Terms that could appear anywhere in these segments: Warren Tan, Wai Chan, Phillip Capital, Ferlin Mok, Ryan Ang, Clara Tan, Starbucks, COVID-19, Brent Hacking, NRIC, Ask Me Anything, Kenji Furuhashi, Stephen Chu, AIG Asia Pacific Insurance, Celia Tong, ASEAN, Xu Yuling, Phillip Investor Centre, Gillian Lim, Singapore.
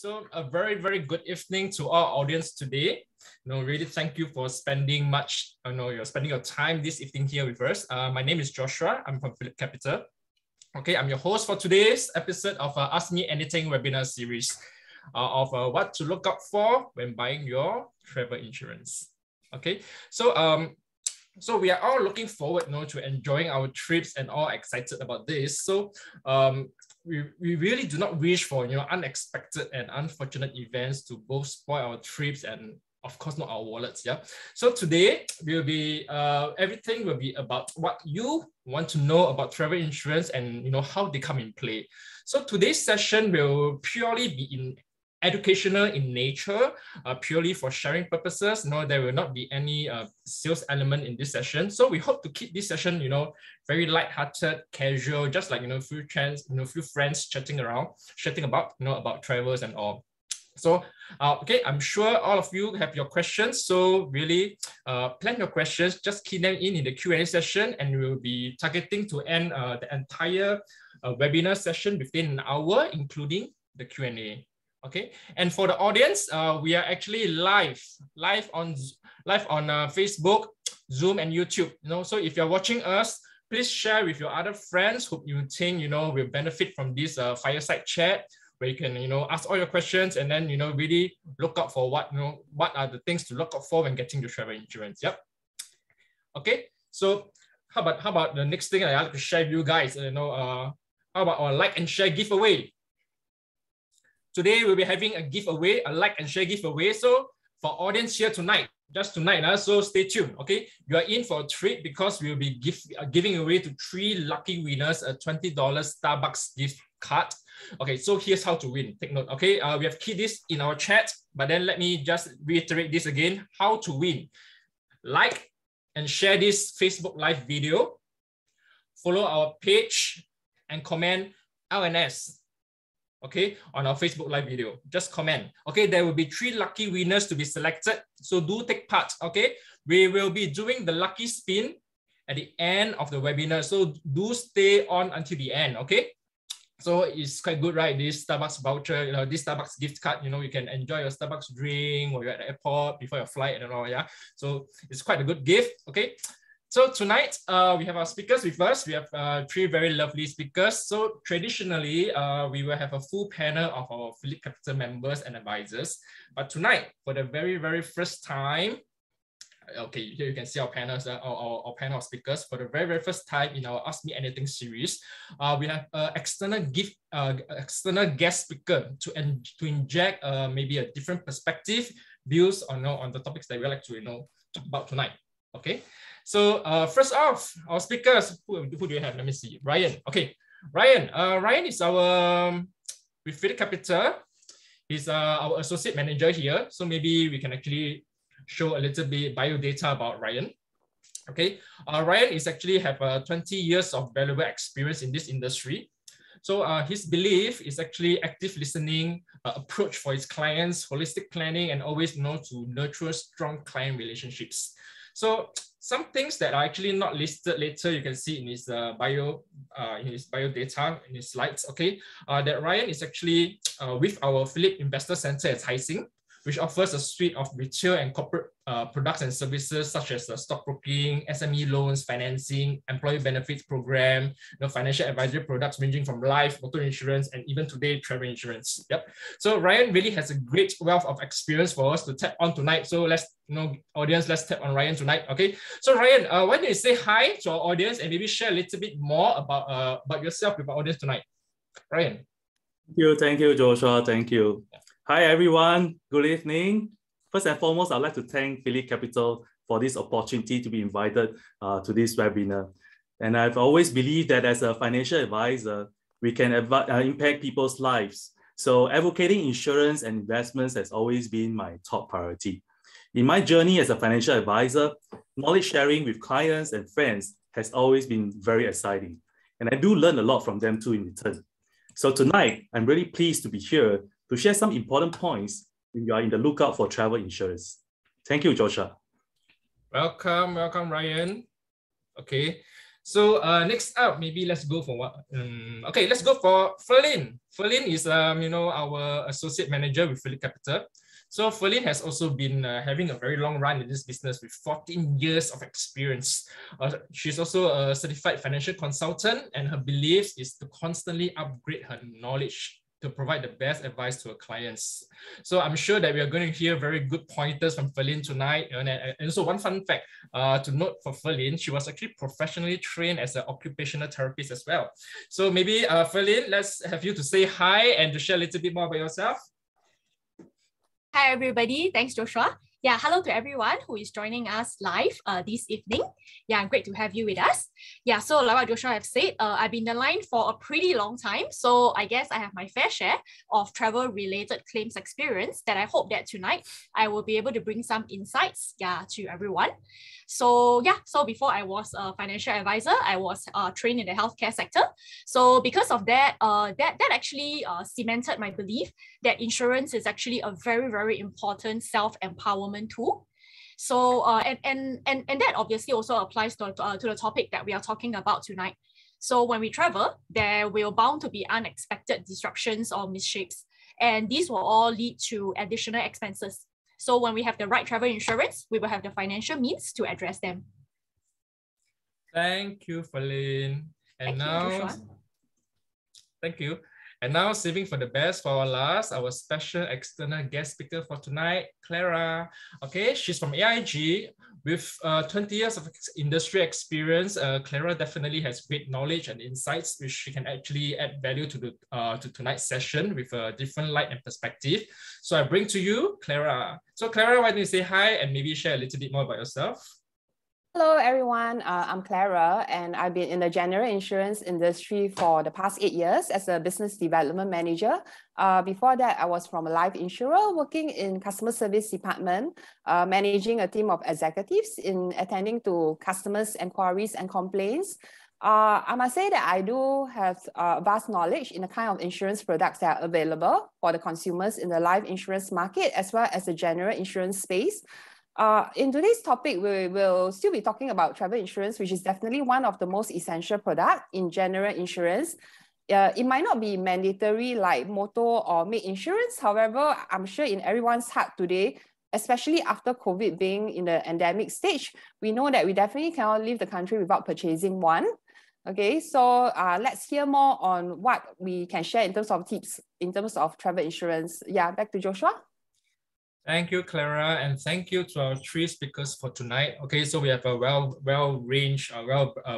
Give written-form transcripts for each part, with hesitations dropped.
so a very, very good evening to our audience today. Really thank you for spending your time this evening here with us. My name is Joshua. I'm from Phillip Capital. Okay, I'm your host for today's episode of Ask Me Anything webinar series of what to look out for when buying your travel insurance. Okay, so so we are all looking forward to enjoying our trips and all excited about this. So we really do not wish for unexpected and unfortunate events to both spoil our trips and of course not our wallets. Yeah. So today will be everything will be about what you want to know about travel insurance and how they come in play. So today's session will purely be educational in nature, purely for sharing purposes. There will not be any sales element in this session. So we hope to keep this session, very light-hearted, casual, just like few friends chatting around, chatting about about travels and all. So okay, I'm sure all of you have your questions. So really plan your questions, just key them in the Q&A session, and we'll be targeting to end the entire webinar session within an hour, including the Q&A. Okay, and for the audience, we are actually live on Facebook, Zoom, and YouTube. So if you're watching us, please share with your other friends who you think will benefit from this fireside chat, where you can ask all your questions and then really look out for what are the things to look out for when getting your travel insurance. Yep. Okay, so how about the next thing I like to share with you guys? How about our like and share giveaway? Today, we'll be having a giveaway, a like and share giveaway. So for audience here tonight, so stay tuned, okay? You are in for a treat because we'll be giving away to 3 lucky winners a $20 Starbucks gift card. Okay, so here's how to win. Take note, okay? We have keyed this in our chat, but then let me just reiterate this again. How to win. Like and share this Facebook Live video. Follow our page and comment LNS. Okay, on our Facebook Live video, just comment. Okay, there will be 3 lucky winners to be selected. So do take part, okay? We will be doing the lucky spin at the end of the webinar. So do stay on until the end, okay? So it's quite good, right? This Starbucks voucher, this Starbucks gift card, you can enjoy your Starbucks drink when you're at the airport, before your flight and all, yeah? So it's quite a good gift, okay? So tonight, we have our speakers with us. We have 3 very lovely speakers. So traditionally, we will have a full panel of our Phillip Capital members and advisors. But tonight, for the very, very first time, okay, here you can see our panels, our panel of speakers. For the very, very first time in our Ask Me Anything series, we have an external guest speaker to inject maybe a different perspective, views on the topics that we like to talk about tonight. Okay, so first off, our speakers, who do you have? Let me see, Ryan. Okay, Ryan. Ryan is our, with Phillip Capital, he's our associate manager here. So maybe we can actually show a little bit bio data about Ryan. Okay, Ryan is actually have 20 years of valuable experience in this industry. So his belief is actually active listening approach for his clients, holistic planning, and always to nurture strong client relationships. So some things that are actually not listed later, you can see in his bio data, in his slides, okay, that Ryan is actually with our Phillip Investor Centre at Hai Sing, which offers a suite of retail and corporate products and services such as stockbroking, SME loans, financing, employee benefits program, financial advisory products ranging from life, motor insurance, and even today, travel insurance. Yep. So Ryan really has a great wealth of experience for us to tap on tonight. So let's, audience, let's tap on Ryan tonight. Okay. So Ryan, why don't you say hi to our audience and maybe share a little bit more about yourself with our audience tonight, Ryan. Thank you, Joshua. Thank you. Yeah. Hi everyone, good evening. First and foremost, I'd like to thank Phillip Capital for this opportunity to be invited to this webinar. And I've always believed that as a financial advisor, we can impact people's lives. So advocating insurance and investments has always been my top priority. In my journey as a financial advisor, knowledge sharing with clients and friends has always been very exciting. And I do learn a lot from them too in return. So tonight, I'm really pleased to be here to share some important points when you are in the lookout for travel insurance. Thank you, Joshua. Welcome, Ryan. Okay, So next up, maybe let's go for what? Okay, let's go for Ferlin. Ferlin is our associate manager with Phillip Capital. So Ferlin has also been having a very long run in this business with 14 years of experience. She's also a certified financial consultant, and her belief is to constantly upgrade her knowledge to provide the best advice to her clients. So I'm sure that we are going to hear very good pointers from Ferlin tonight. And so one fun fact to note for Ferlin, she was actually professionally trained as an occupational therapist as well. So maybe Ferlin, let's have you to say hi and to share a little bit more about yourself. Hi everybody, thanks Joshua. Yeah, hello to everyone who is joining us live this evening. Yeah, great to have you with us. Yeah, so like what Joshua have said, I've been in the line for a pretty long time. So I guess I have my fair share of travel-related claims experience that I hope that tonight I will be able to bring some insights to everyone. So yeah, so before I was a financial advisor, I was trained in the healthcare sector. So because of that, that actually cemented my belief that insurance is actually a very, very important self-empowerment tool. So and that obviously also applies to the topic that we are talking about tonight. So when we travel, there will bound to be unexpected disruptions or misshapes, and these will all lead to additional expenses. So when we have the right travel insurance, we will have the financial means to address them. Thank you, Ferlin. And thank you. And now, saving for the best for our last, our special external guest speaker for tonight, Clara. Okay, she's from AIG. With 20 years of industry experience, Clara definitely has great knowledge and insights, which she can actually add value to the to tonight's session with a different light and perspective. So I bring to you, Clara. So Clara, why don't you say hi and maybe share a little bit more about yourself? Hello everyone, I'm Clara, and I've been in the general insurance industry for the past 8 years as a business development manager. Before that, I was from a life insurer working in customer service department, managing a team of executives in attending to customers' inquiries and complaints. I must say that I do have vast knowledge in the kind of insurance products that are available for the consumers in the life insurance market as well as the general insurance space. In today's topic, we will still be talking about travel insurance, which is definitely one of the most essential products in general insurance. It might not be mandatory like motor or maid insurance. However, I'm sure in everyone's heart today, especially after COVID being in the endemic stage, we know that we definitely cannot leave the country without purchasing one. Okay, so let's hear more on what we can share in terms of tips, in terms of travel insurance. Yeah, back to Joshua. Thank you, Clara, and thank you to our three speakers for tonight. Okay, so we have a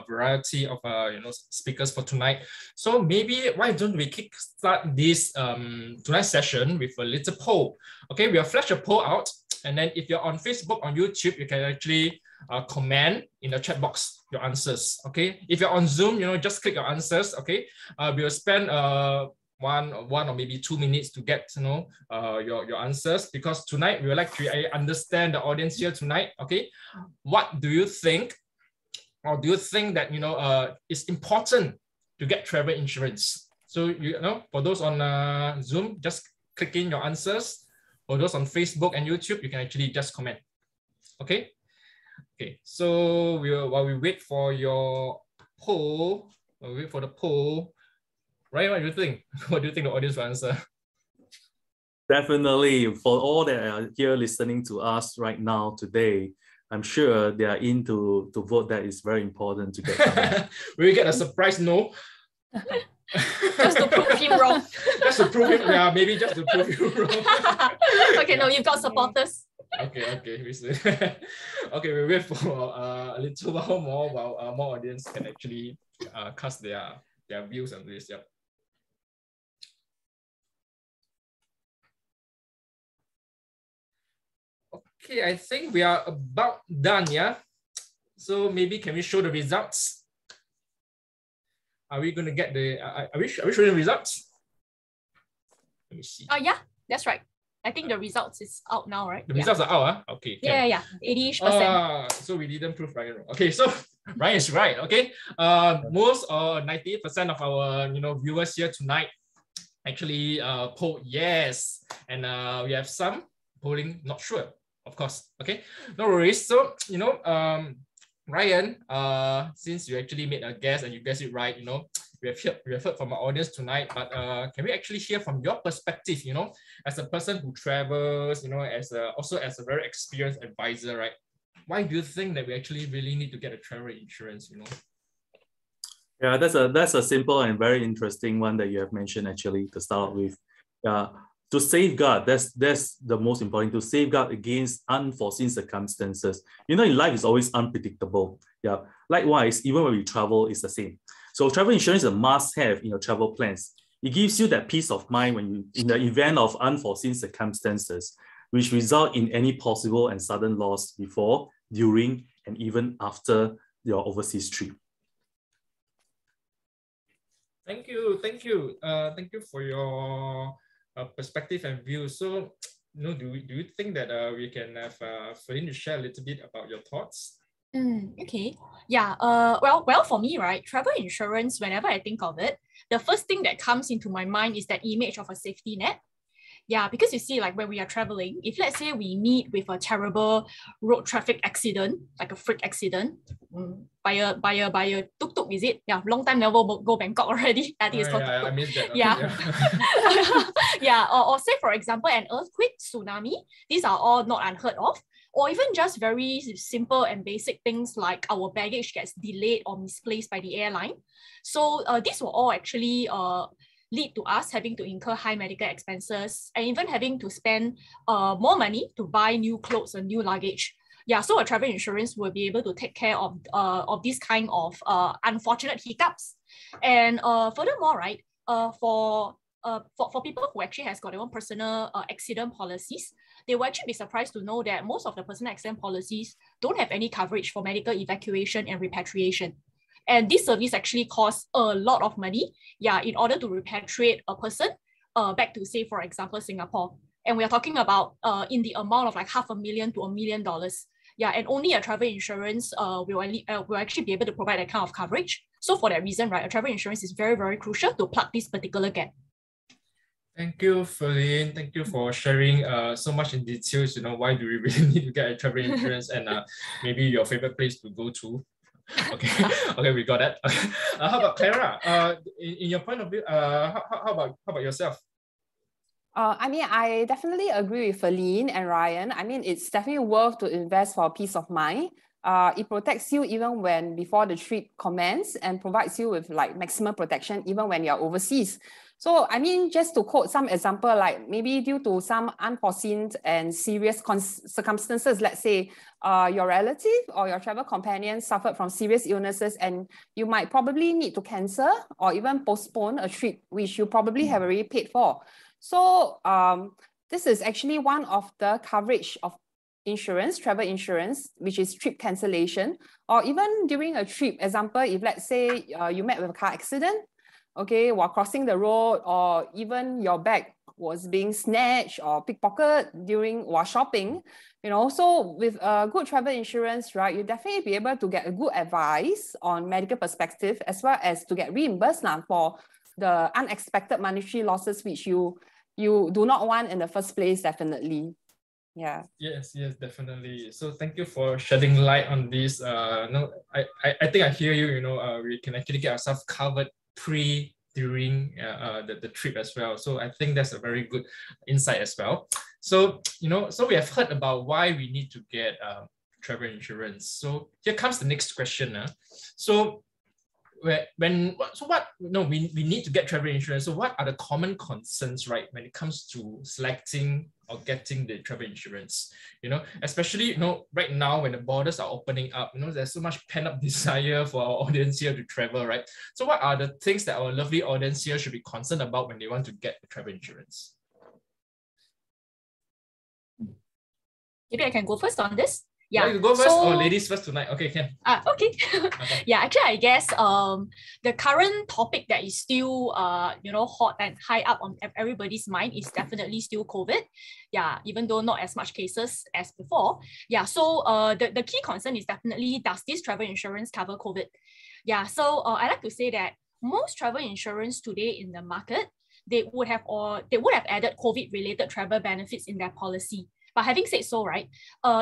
variety of speakers for tonight. So maybe why don't we kickstart this tonight's session with a little poll? Okay, we'll flash a poll out, and then if you're on Facebook, on YouTube, you can actually comment in the chat box your answers. Okay, if you're on Zoom, just click your answers. Okay, we'll spend one or maybe 2 minutes to get to know your answers, because tonight we would like to understand the audience here tonight. Okay, what do you think, or do you think that it's important to get travel insurance? So for those on Zoom, just click in your answers. For those on Facebook and YouTube, you can actually just comment. Okay, so while we wait for your poll, we'll wait for the poll. Ryan, what do you think? What do you think the audience will answer? Definitely, for all that are here listening to us right now today, I'm sure they are in to vote that is very important to get. We get a surprise no. Just to prove him wrong. Just to prove him, yeah, maybe just to prove him wrong. Okay, no, you've got supporters. Okay. Okay, we wait for a little while more while more audience can actually cast their views on this. Yep. Okay, I think we are about done, yeah? So maybe can we show the results? Are we going to get the, are we showing the results? Let me see. Oh yeah, that's right. I think the results is out now, right? The results are out, huh? Okay. Yeah, 80%. So we didn't prove Ryan wrong. Okay, so Ryan is right, okay? Most or 98% of our viewers here tonight actually polled yes. And we have some polling, not sure. Of course, okay, no worries. So Ryan, since you actually made a guess and you guessed it right, you know, we have heard from our audience tonight, but can we actually hear from your perspective, you know, as a person who travels, you know, also as a very experienced advisor, right? Why do you think that we actually really need to get a travel insurance, you know? Yeah, that's a simple and very interesting one that you have mentioned actually to start with. To safeguard, that's the most important, to safeguard against unforeseen circumstances. You know, in life is always unpredictable. Yeah. Likewise, even when we travel, it's the same. So travel insurance is a must-have in your travel plans. It gives you that peace of mind when you, in the event of unforeseen circumstances, which result in any possible and sudden loss before, during, and even after your overseas trip. Thank you. Thank you for your perspective and view. So, you know, do you think that we can have Ferlin to share a little bit about your thoughts? Okay. Yeah. Well, for me, right, travel insurance, whenever I think of it, the first thing that comes into my mind is that image of a safety net. Yeah, because you see, like when we are traveling, if let's say we meet with a terrible road traffic accident, like a freak accident, by a tuk-tuk, is it? Yeah, long time never go Bangkok already. I think it's called tuk-tuk. I missed that. Yeah. Yeah. Or say, for example, an earthquake, tsunami. These are all not unheard of. Or even just very simple and basic things like our baggage gets delayed or misplaced by the airline. So these were all actually lead to us having to incur high medical expenses and even having to spend more money to buy new clothes or new luggage. Yeah, so a travel insurance will be able to take care of this kind of unfortunate hiccups. And furthermore, right, for people who actually has got their own personal accident policies, they will actually be surprised to know that most of the personal accident policies don't have any coverage for medical evacuation and repatriation. And this service actually costs a lot of money, yeah, in order to repatriate a person back to, say, for example, Singapore. And we are talking about in the amount of like $500,000 to $1 million. Yeah, and only a travel insurance will actually be able to provide that kind of coverage. So for that reason, right, a travel insurance is very, very crucial to plug this particular gap. Thank you, Ferlin. Thank you for sharing so much in details, you know, why do we really need to get a travel insurance and maybe your favorite place to go to. Okay, we got that. How about Clara? In your point of view, how about yourself? I mean, I definitely agree with Ferlin and Ryan. I mean, it's definitely worth to invest for peace of mind. It protects you even when before the trip commences and provides you with like maximum protection even when you're overseas. So, I mean, just to quote some example, like maybe due to some unforeseen and serious circumstances, let's say your relative or your travel companion suffered from serious illnesses and you might probably need to cancel or even postpone a trip, which you probably have already paid for. So, this is actually one of the coverage of insurance, travel insurance, which is trip cancellation, or even during a trip, example, if let's say you met with a car accident, okay, while crossing the road, or even your bag was being snatched or pickpocketed while shopping, you know. So with a good travel insurance, right, you definitely be able to get a good advice on medical perspective as well as to get reimbursed now for the unexpected monetary losses which you do not want in the first place, definitely. Yeah. Yes, definitely. So thank you for shedding light on this. No, I think I hear you. You know, we can actually get ourselves covered during the trip as well. So I think that's a very good insight as well. So, you know, so we have heard about why we need to get travel insurance. So here comes the next question. So we need to get travel insurance. So what are the common concerns, right, when it comes to selecting or getting the travel insurance? You know, especially, you know, right now when the borders are opening up, you know, there's so much pent-up desire for our audience here to travel, right? So what are the things that our lovely audience here should be concerned about when they want to get the travel insurance? Maybe I can go first on this. Yeah, you go first, or ladies first tonight. Okay, can. Okay. Yeah, actually, I guess the current topic that is still you know, hot and high up on everybody's mind is definitely still COVID. Yeah, even though not as much cases as before. Yeah, so the key concern is definitely, does this travel insurance cover COVID? Yeah, so I like to say that most travel insurance today in the market, they would have added COVID-related travel benefits in their policy. But having said so, right,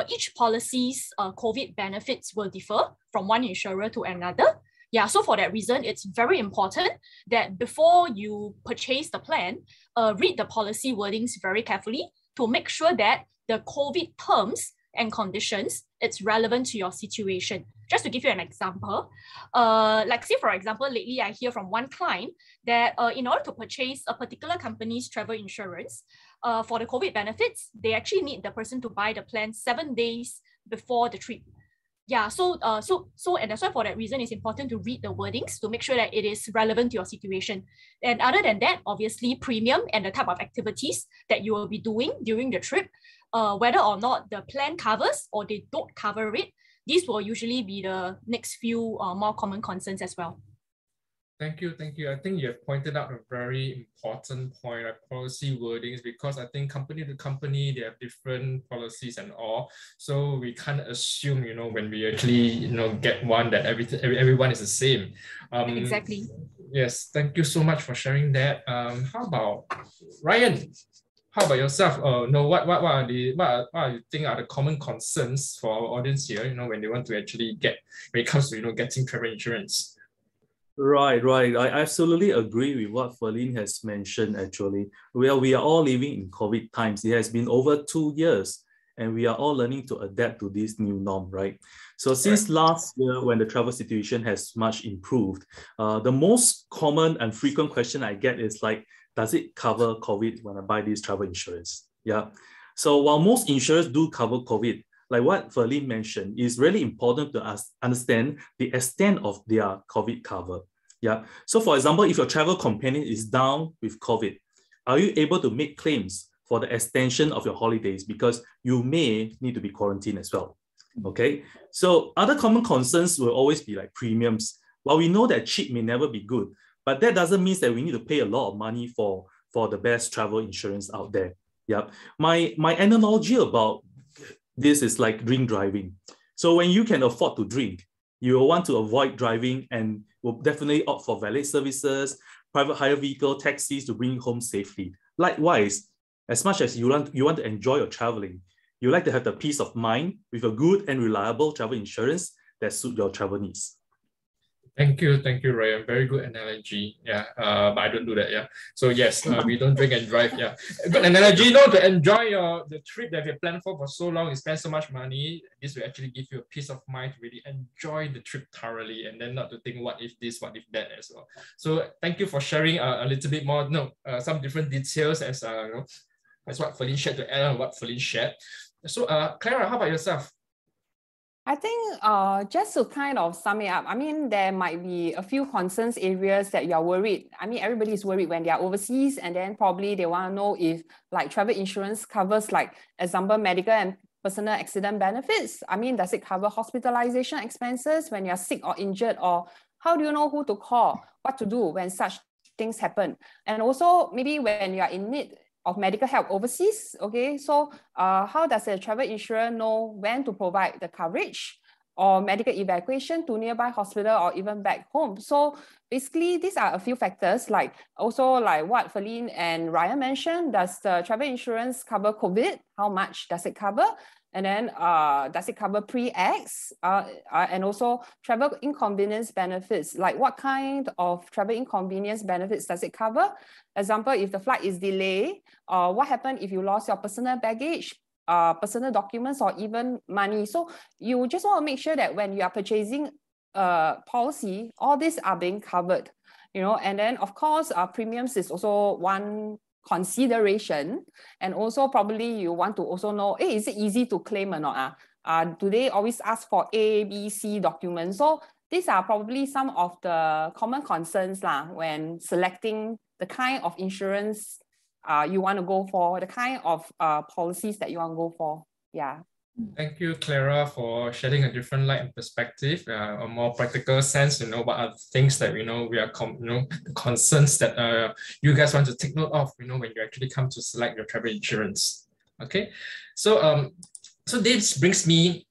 each policy's COVID benefits will differ from one insurer to another. Yeah, so for that reason, it's very important that before you purchase the plan, read the policy wordings very carefully to make sure that the COVID terms and conditions, it's relevant to your situation. Just to give you an example, like say, for example, lately I hear from one client that in order to purchase a particular company's travel insurance, for the COVID benefits, they actually need the person to buy the plan 7 days before the trip. Yeah, and that's why for that reason, it's important to read the wordings to make sure that it is relevant to your situation. And other than that, obviously, premium and the type of activities that you will be doing during the trip, whether or not the plan covers or they don't cover it, these will usually be the next few more common concerns as well. Thank you. I think you have pointed out a very important point, like policy wordings, because I think company to company, they have different policies and all. So we can't assume, you know, when we actually, you know, get one that everyone is the same. Exactly. Yes. Thank you so much for sharing that. How about Ryan? How about yourself? What you think are the common concerns for our audience here? You know, when they want to actually when it comes to, you know, getting travel insurance. Right. I absolutely agree with what Ferlin has mentioned. Actually, well, we are all living in COVID times. It has been over 2 years, and we are all learning to adapt to this new norm, right? So since last year, when the travel situation has much improved, the most common and frequent question I get is like, does it cover COVID when I buy this travel insurance? Yeah. So while most insurers do cover COVID, like what Ferlin mentioned, it's really important to understand the extent of their COVID cover. Yeah. So for example, if your travel companion is down with COVID, are you able to make claims for the extension of your holidays? Because you may need to be quarantined as well. Okay. So other common concerns will always be like premiums. While we know that cheap may never be good, but that doesn't mean that we need to pay a lot of money for the best travel insurance out there. Yeah. My analogy about this is like drink driving. So when you can afford to drink, you will want to avoid driving and will definitely opt for valet services, private hire vehicle, taxis to bring you home safely. Likewise, as much as you want to enjoy your traveling, you like to have the peace of mind with a good and reliable travel insurance that suits your travel needs. Thank you, Ryan. Very good analogy. Yeah, but I don't do that. Yeah. So yes, we don't drink and drive. Yeah, good analogy. No, to enjoy the trip that you planned for so long, you spend so much money. This will actually give you a peace of mind to really enjoy the trip thoroughly, and then not to think what if this, what if that as well. So thank you for sharing a little bit more. Some different details as what Ferlin shared to add on what Ferlin shared. So Clara, how about yourself? I think just to kind of sum it up, I mean, there might be a few concerns areas that you're worried. I mean, everybody's worried when they are overseas, and then probably they want to know if like travel insurance covers, like example, medical and personal accident benefits. I mean, does it cover hospitalization expenses when you're sick or injured, or how do you know who to call, what to do when such things happen? And also maybe when you're in need of medical help overseas, okay? So how does a travel insurer know when to provide the coverage or medical evacuation to nearby hospital or even back home? So basically, these are a few factors, like also like what Ferlin and Ryan mentioned, does the travel insurance cover COVID? How much does it cover? And then does it cover pre-X? And also travel inconvenience benefits, like what kind of travel inconvenience benefits does it cover? Example, if the flight is delayed, what happened if you lost your personal baggage, personal documents, or even money? So you just want to make sure that when you are purchasing a policy, all these are being covered, you know. And then of course, premiums is also one consideration, and also probably you want to also know, hey, is it easy to claim or not? Do they always ask for A, B, C documents? So these are probably some of the common concerns when selecting the kind of insurance you want to go for, the kind of policies that you want to go for. Yeah. Thank you, Clara, for shedding a different light and perspective, a more practical sense. You know, what are things that, you know, we are concerns that you guys want to take note of, you know, when you actually come to select your travel insurance. Okay, so this brings me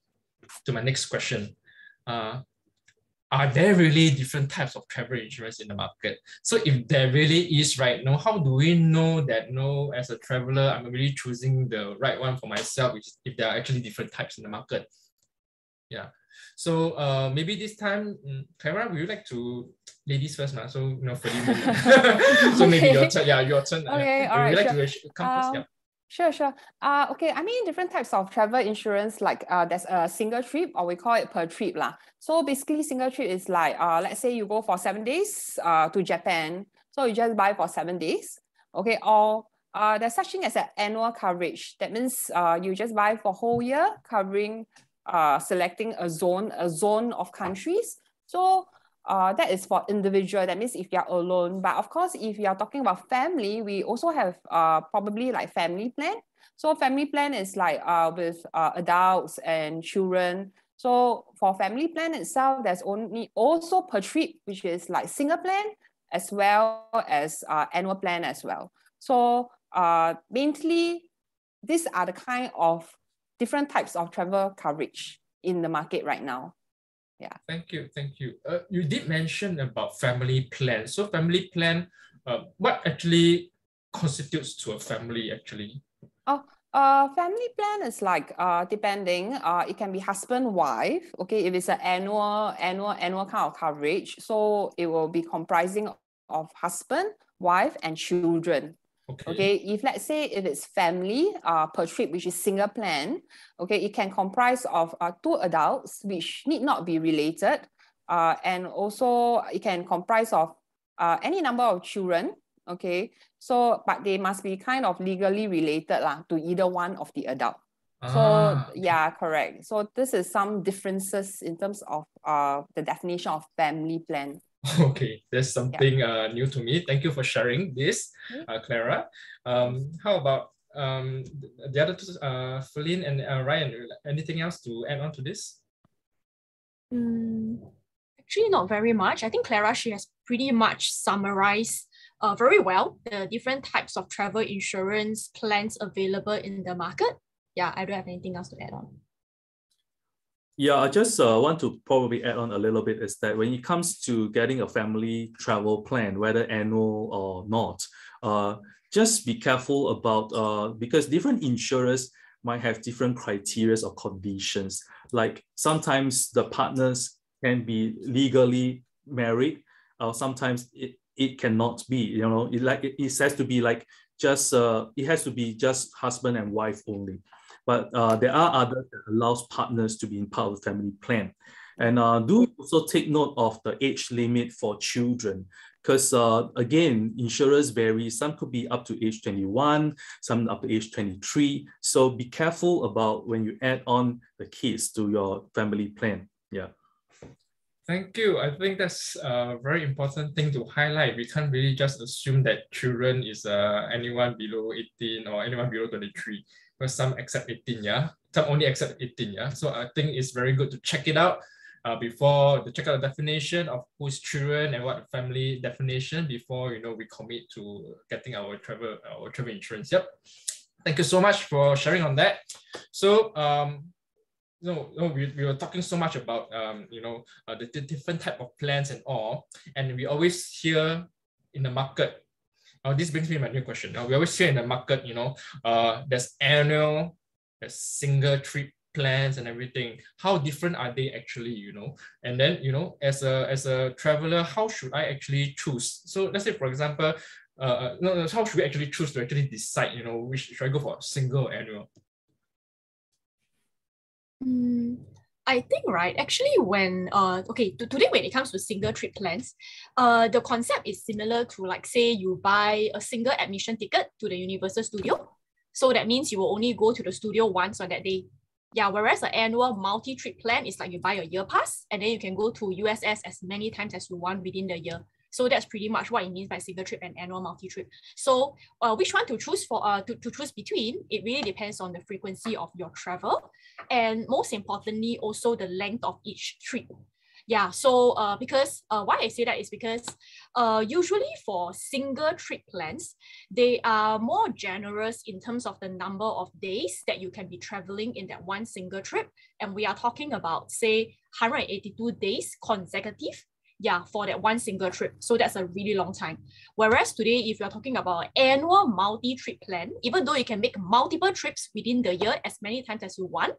to my next question. are there really different types of travel insurance in the market? So if there really is, right now, how do we know that, no, as a traveler, I'm really choosing the right one for myself, which, if there are actually different types in the market? Yeah. So maybe this time, Clara, would you like to, ladies first now? So, you know, for you. So maybe your turn. Yeah, your turn. Okay, yeah. All right. Would you like to come first? Yeah. Sure. Okay, I mean, different types of travel insurance, like there's a single trip, or we call it per trip lah. So basically, single trip is like, let's say you go for 7 days to Japan. So you just buy for 7 days. Okay, or there's such thing as an annual coverage. That means you just buy for whole year, covering, selecting a zone of countries. So that is for individual. That means if you're alone. But of course, if you're talking about family, we also have probably like family plan. So family plan is like with adults and children. So for family plan itself, there's only also per trip, which is like single plan as well as annual plan as well. So mainly, these are the kind of different types of travel coverage in the market right now. Yeah. Thank you. You did mention about family plan. So family plan, what actually constitutes to a family actually? Oh, family plan is like depending. It can be husband, wife. Okay, if it's an annual kind of coverage, so it will be comprising of husband, wife, and children. Okay. If let's say if it's family per trip, which is single plan, okay, it can comprise of 2 adults, which need not be related, and also it can comprise of any number of children, okay, so but they must be kind of legally related lah, to either one of the adult. So yeah, correct. So this is some differences in terms of the definition of family plan. Okay, there's something new to me. Thank you for sharing this, Clara. How about the other two, Ferlin and Ryan? Anything else to add on to this? Actually, not very much. I think Clara, she has pretty much summarized very well the different types of travel insurance plans available in the market. Yeah, I don't have anything else to add on. Yeah, I just want to probably add on a little bit is that when it comes to getting a family travel plan, whether annual or not, just be careful about, because different insurers might have different criteria or conditions. Like sometimes the partners can be legally married, or sometimes it cannot be, you know, it has to be like just, it has to be just husband and wife only. But there are others that allows partners to be in part of the family plan. And do also take note of the age limit for children, because again, insurers vary. Some could be up to age 21, some up to age 23. So be careful about when you add on the kids to your family plan. Yeah. Thank you. I think that's a very important thing to highlight. We can't really just assume that children is anyone below 18 or anyone below 23. Some accept 18, yeah. Some only accept 18, yeah. So I think it's very good to check it out before to check out the definition of who's children and what family definition before, you know, we commit to getting our travel insurance. Yep. Thank you so much for sharing on that. So we were talking so much about you know the different type of plans and all, and we always hear in the market. This brings me to my new question. Now we always hear in the market, you know, there's annual, there's single trip plans and everything. How different are they actually, you know? And then, you know, as a traveler, how should I actually choose? So let's say, for example, how should we actually choose to actually decide, you know, which should I go for, single or annual? I think, right, actually when, today when it comes to single trip plans, the concept is similar to like, say you buy a single admission ticket to the Universal Studio. So that means you will only go to the studio once on that day. Yeah, whereas an annual multi-trip plan is like you buy your year pass and then you can go to USS as many times as you want within the year. So that's pretty much what it means by single trip and annual multi-trip. So which one to choose for? To choose between, it really depends on the frequency of your travel and most importantly, also the length of each trip. Yeah, so because why I say that is because usually for single trip plans, they are more generous in terms of the number of days that you can be traveling in that one single trip. And we are talking about, say, 182 days consecutive, yeah, for that one single trip. So that's a really long time. Whereas today, if you're talking about annual multi-trip plan, even though you can make multiple trips within the year as many times as you want,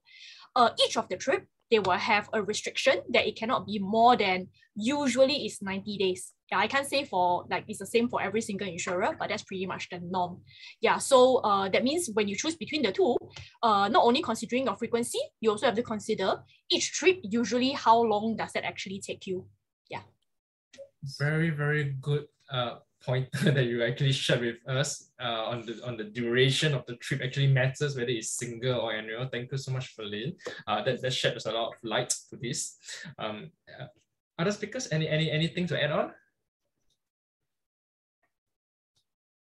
each of the trip, they will have a restriction that it cannot be more than, usually it's 90 days. Yeah, I can't say for, like, it's the same for every single insurer, but that's pretty much the norm. Yeah, so that means when you choose between the two, not only considering your frequency, you also have to consider each trip, usually how long does that actually take you? Yeah. Very, very good pointer that you actually shared with us on the duration of the trip actually matters, whether it's single or annual. Thank you so much, Ferlin. That shed us a lot of light to this. Other speakers, anything to add on?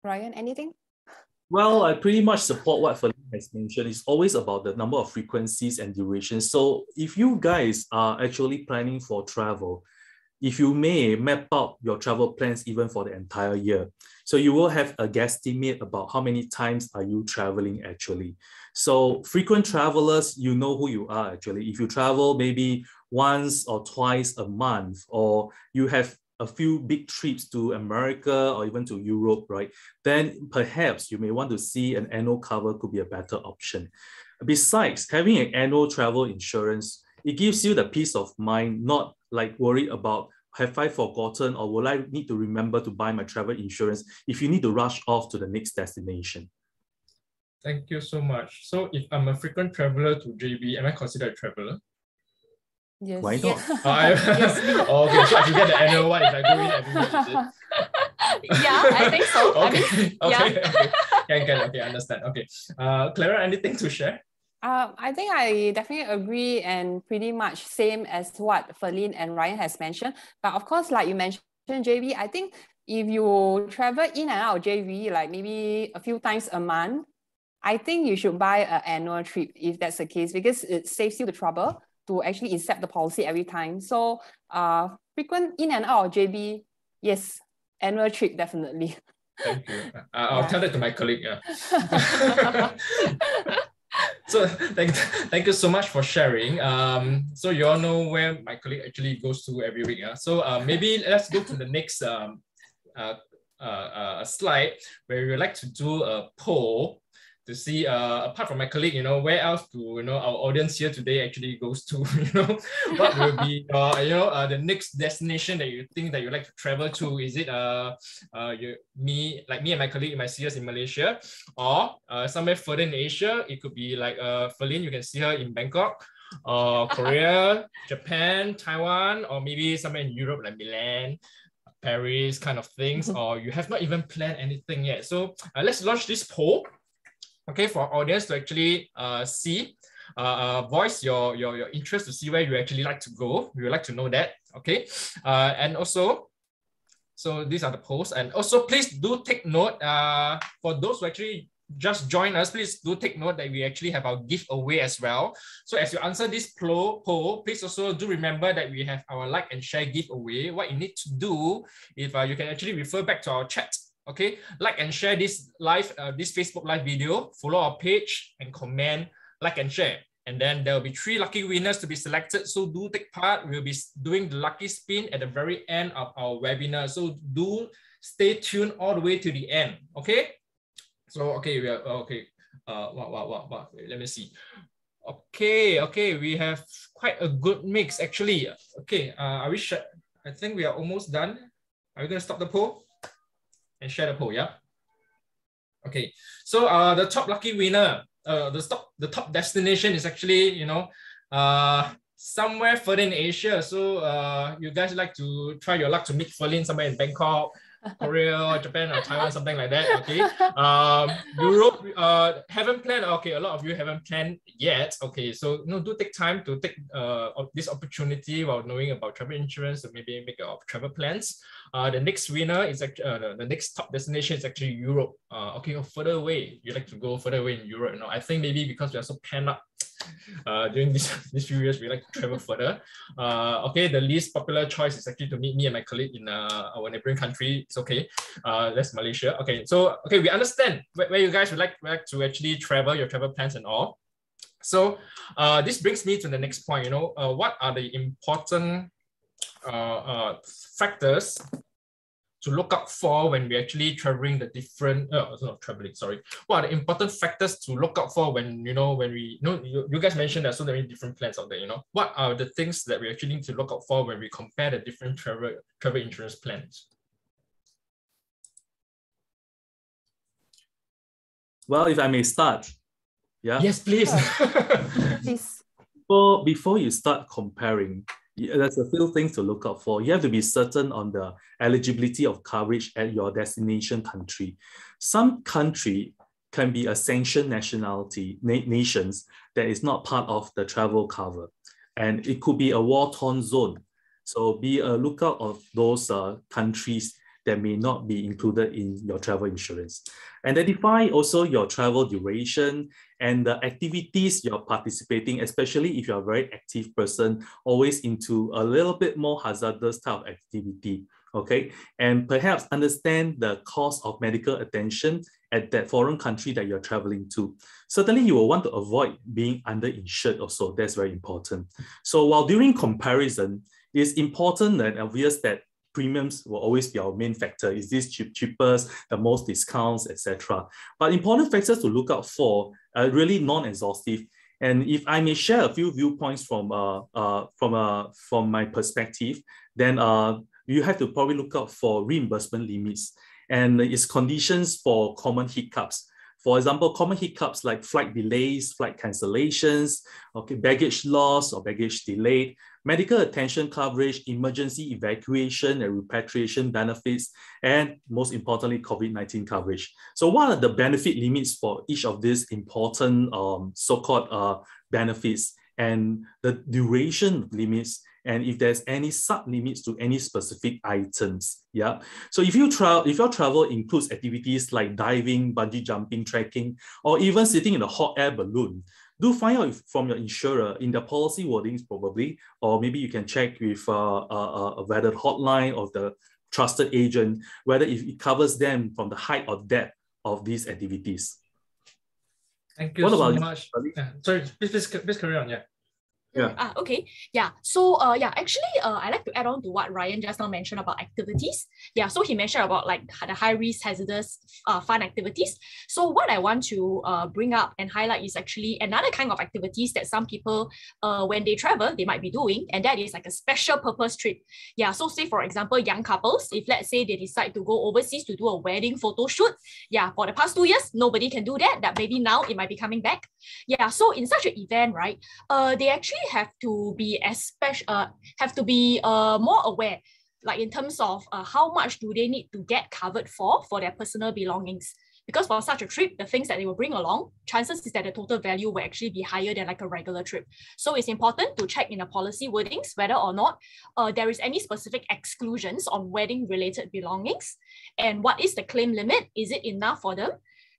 Ryan, anything? Well, I pretty much support what Ferlin has mentioned. It's always about the number of frequencies and duration. So if you guys are actually planning for travel, if you may, map out your travel plans even for the entire year. So you will have a guesstimate about how many times are you traveling actually. So frequent travelers, you know who you are actually. If you travel maybe once or twice a month, or you have a few big trips to America or even to Europe, right? Then perhaps you may want to see an annual cover could be a better option. Besides, having an annual travel insurance, it gives you the peace of mind, not like worried about, have I forgotten or will I need to remember to buy my travel insurance if you need to rush off to the next destination? Thank you so much. So if I'm a frequent traveler to JB, am I considered a traveler? Yes. Why not? Yes. Okay, so I should get the annual one if I go in every week. Yeah, I think so. Okay, okay, I understand. Okay, Clara, anything to share? I think I definitely agree and pretty much same as what Ferlin and Ryan has mentioned. But of course, like you mentioned, JV, I think if you travel in and out of JV, like maybe a few times a month, I think you should buy an annual trip if that's the case, because it saves you the trouble to actually incept the policy every time. So frequent in and out of JB, yes, annual trip definitely. Thank you. I'll tell that to my colleague. Yeah. So thank you so much for sharing. So you all know where my colleague actually goes to every week. So maybe let's go to the next slide where we would like to do a poll to see, apart from my colleague, you know, where else do, you know, our audience here today actually goes to, you know, what will be, you know, the next destination that you think that you like to travel to? Is it me and my colleague, you might see us in Malaysia, or somewhere further in Asia? It could be like Ferlin, you can see her in Bangkok, or Korea, Japan, Taiwan, or maybe somewhere in Europe like Milan, Paris, kind of things, or you have not even planned anything yet. So let's launch this poll. Okay, for our audience to actually see, voice your interest to see where you actually like to go. We would like to know that, okay? And also, so these are the polls. And also, please do take note, for those who actually just join us, please do take note that we actually have our giveaway as well. So as you answer this poll, please also do remember that we have our like and share giveaway. What you need to do, if you can actually refer back to our chat, okay, like and share this live, this Facebook live video, follow our page and comment, like and share. And then there will be 3 lucky winners to be selected. So do take part. We'll be doing the lucky spin at the very end of our webinar. So do stay tuned all the way to the end. Okay. So, okay, we are, okay. Let me see. Okay, okay. We have quite a good mix actually. Okay, I think we are almost done. Are we going to stop the poll? And share the poll, yeah. Okay, so the top lucky winner, the top destination is actually, you know, somewhere further in Asia. So you guys like to try your luck to meet Ferlin somewhere in Bangkok, Korea, Japan, or Taiwan, something like that. Okay, Europe, haven't planned. Okay, a lot of you haven't planned yet. Okay, so you know, do take time to take this opportunity while knowing about travel insurance to maybe make your travel plans. The next winner is actually the next top destination is actually Europe. Okay, further away. You like to go further away in Europe. You know, I think maybe because we are so pent up during these few years, we like to travel further. Okay, the least popular choice is actually to meet me and my colleague in our neighboring country. It's okay. That's Malaysia. Okay, so okay, we understand where you guys would like to actually travel, your travel plans and all. So this brings me to the next point. You know, what are the important factors to look out for when we're actually traveling the different, What are the important factors to look out for when, you know, when we, you guys mentioned there's so many different plans out there, you know, what are the things that we actually need to look out for when we compare the different travel insurance plans? Well, if I may start. Yeah. Yes, please. Please. Before you start comparing, there's a few things to look out for. You have to be certain on the eligibility of coverage at your destination country. Some country can be a sanctioned nationality, nations that is not part of the travel cover. And it could be a war-torn zone. So be a lookout of those countries that may not be included in your travel insurance. Identify also your travel duration and the activities you're participating, especially if you're a very active person, always into a little bit more hazardous type of activity, okay? And perhaps understand the cost of medical attention at that foreign country that you're traveling to. Certainly you will want to avoid being underinsured also, that's very important. So while during comparison, it's important and obvious that premiums will always be our main factor. Is this cheapest, the most discounts, etc. But important factors to look out for are really non-exhaustive. And if I may share a few viewpoints from my perspective, then you have to probably look out for reimbursement limits and its conditions for common hiccups. For example, common hiccups like flight delays, flight cancellations, okay, baggage loss or baggage delayed, medical attention coverage, emergency evacuation and repatriation benefits, and most importantly, COVID-19 coverage. So what are the benefit limits for each of these important so-called benefits and the duration limits? And if there's any sub-limits to any specific items, yeah. So if your travel includes activities like diving, bungee jumping, trekking, or even sitting in a hot air balloon, do find out from your insurer in the policy wordings probably, or maybe you can check with a weather hotline of the trusted agent, whether if it covers them from the height or depth of these activities. Thank you so much. Sorry, please carry on, yeah. Yeah. Okay. Yeah. So actually I like to add on to what Ryan just now mentioned about activities. Yeah. So he mentioned about like the high risk, hazardous, fun activities. So what I want to bring up and highlight is actually another kind of activities that some people when they travel, they might be doing, and that is like a special purpose trip. Yeah. So say for example, young couples, if let's say they decide to go overseas to do a wedding photo shoot. Yeah. For the past 2 years, nobody can do that. That maybe now it might be coming back. Yeah. So in such an event, right? They actually have to be more aware, like in terms of how much do they need to get covered for their personal belongings, because for such a trip, the things that they will bring along, chances is that the total value will actually be higher than like a regular trip. So it's important to check in the policy wordings whether or not there is any specific exclusions on wedding related belongings, and what is the claim limit, is it enough for them?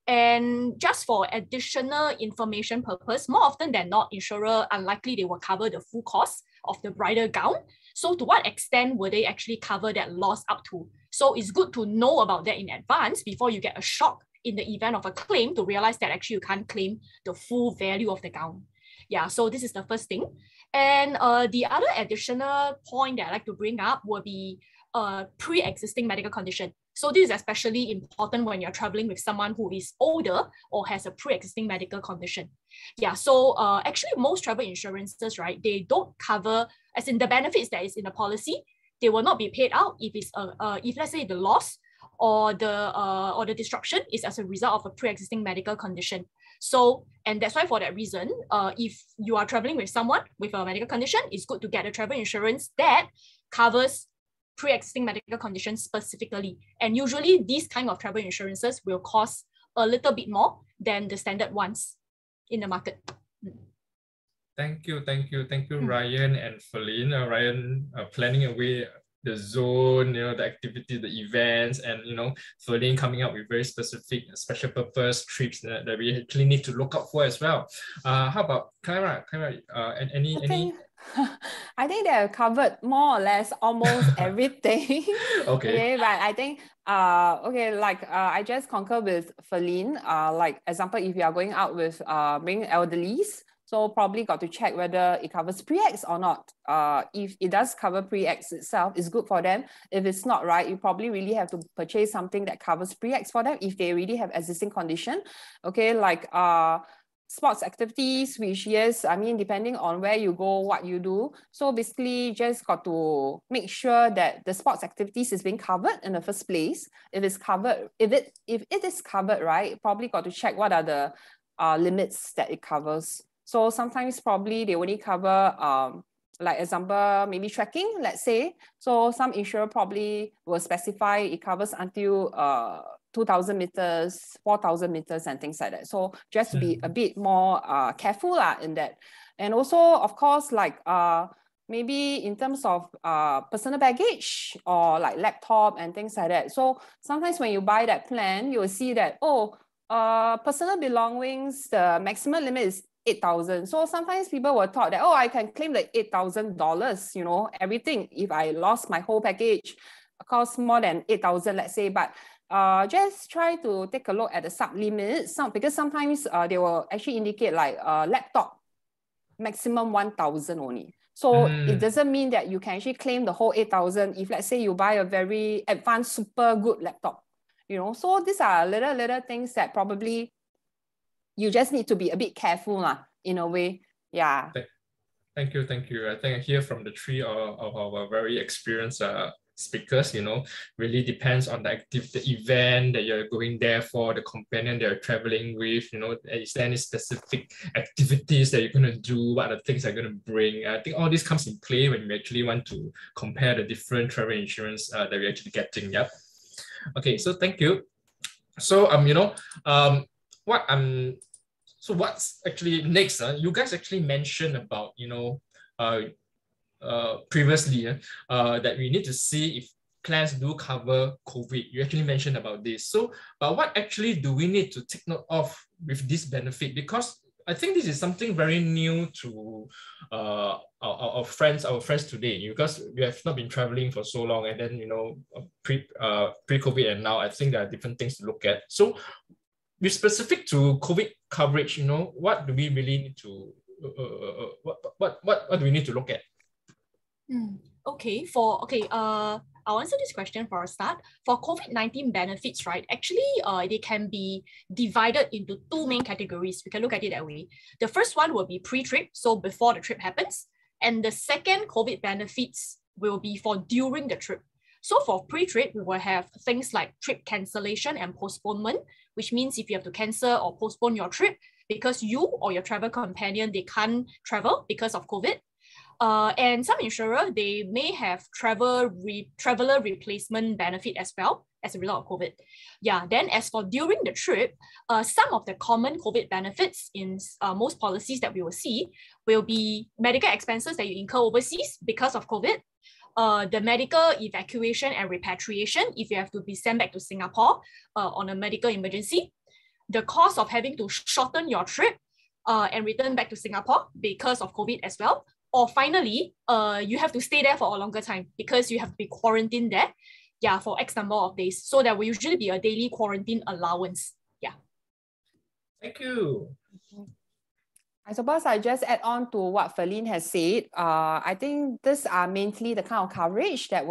And just for additional information purpose, more often than not, insurer unlikely they will cover the full cost of the bridal gown. So to what extent will they actually cover that loss up to? So it's good to know about that in advance before you get a shock in the event of a claim to realize that actually you can't claim the full value of the gown. Yeah, so this is the first thing. And the other additional point that I'd like to bring up will be pre-existing medical condition. So this is especially important when you're traveling with someone who is older or has a pre-existing medical condition. Yeah, so actually most travel insurances, right, they don't cover, as in the benefits that is in the policy, they will not be paid out if it's if let's say the loss or the disruption is as a result of a pre-existing medical condition. So, and that's why for that reason, if you are traveling with someone with a medical condition, it's good to get a travel insurance that covers pre-existing medical conditions specifically. And usually these kind of travel insurances will cost a little bit more than the standard ones in the market. Thank you, Ryan and Ferlin. Ryan planning away the zone, you know, the activity, the events, and, you know, Ferlin coming up with very specific special purpose trips that we actually need to look out for as well. How about Clara? Clara, any? I think they have covered more or less almost everything. Okay. But I think, I just concur with Ferlin. Like example, if you are going out with bringing elderlies, so probably got to check whether it covers pre-ex or not. If it does cover pre-ex itself, it's good for them. If it's not, right, you probably really have to purchase something that covers pre-ex for them if they already have existing condition. Okay, like sports activities, which yes, I mean, depending on where you go, what you do. So basically just got to make sure that the sports activities is being covered in the first place. If it's covered, if it is covered, right, probably got to check what are the limits that it covers. So sometimes probably they only cover, like example, maybe trekking, let's say. So some insurer probably will specify it covers until 2,000 meters, 4,000 meters and things like that. So just be a bit more careful in that. And also, of course, like maybe in terms of personal baggage or like laptop and things like that. So sometimes when you buy that plan, you will see that, personal belongings, the maximum limit is $8,000. So sometimes people were thought that, I can claim the $8,000, you know, everything. If I lost my whole package, it costs more than $8,000, let's say. But just try to take a look at the sub-limits, because sometimes they will actually indicate like laptop, maximum $1,000 only. So it doesn't mean that you can actually claim the whole $8,000 if, let's say, you buy a very advanced, super good laptop, you know. So these are little things that probably you just need to be a bit careful in a way. Yeah. Thank you. I think I hear from the three of our very experienced speakers, you know, really depends on the activity, the event that you're going there for, the companion that you're traveling with, you know, is there any specific activities that you're going to do, what are the things that you're going to bring. I think all this comes in play when we actually want to compare the different travel insurance that we're actually getting. Yep. Okay, so thank you. So, what's actually next? You guys actually mentioned about, you know, previously that we need to see if plans do cover COVID. You actually mentioned about this. So, but what actually do we need to take note of with this benefit? Because I think this is something very new to our friends today, because we have not been traveling for so long, and then, you know, pre-COVID and now, I think there are different things to look at. So, with specific to COVID coverage, you know, what do we really need to what do we need to look at? I'll answer this question for a start. For COVID-19 benefits, right, actually, they can be divided into two main categories. We can look at it that way. The first one will be pre-trip, so before the trip happens, and the second COVID benefits will be for during the trip. So for pre-trip, we will have things like trip cancellation and postponement, which means if you have to cancel or postpone your trip because you or your travel companion, they can't travel because of COVID. And some insurer, they may have traveler replacement benefit as well as a result of COVID. Yeah, then as for during the trip, some of the common COVID benefits in most policies that we will see will be medical expenses that you incur overseas because of COVID. The medical evacuation and repatriation if you have to be sent back to Singapore on a medical emergency, the cost of having to shorten your trip and return back to Singapore because of COVID as well, or finally, you have to stay there for a longer time because you have to be quarantined there, yeah, for X number of days. So there will usually be a daily quarantine allowance, yeah. Thank you. I suppose I just add on to what Ferlin has said. I think these are mainly the kind of coverage that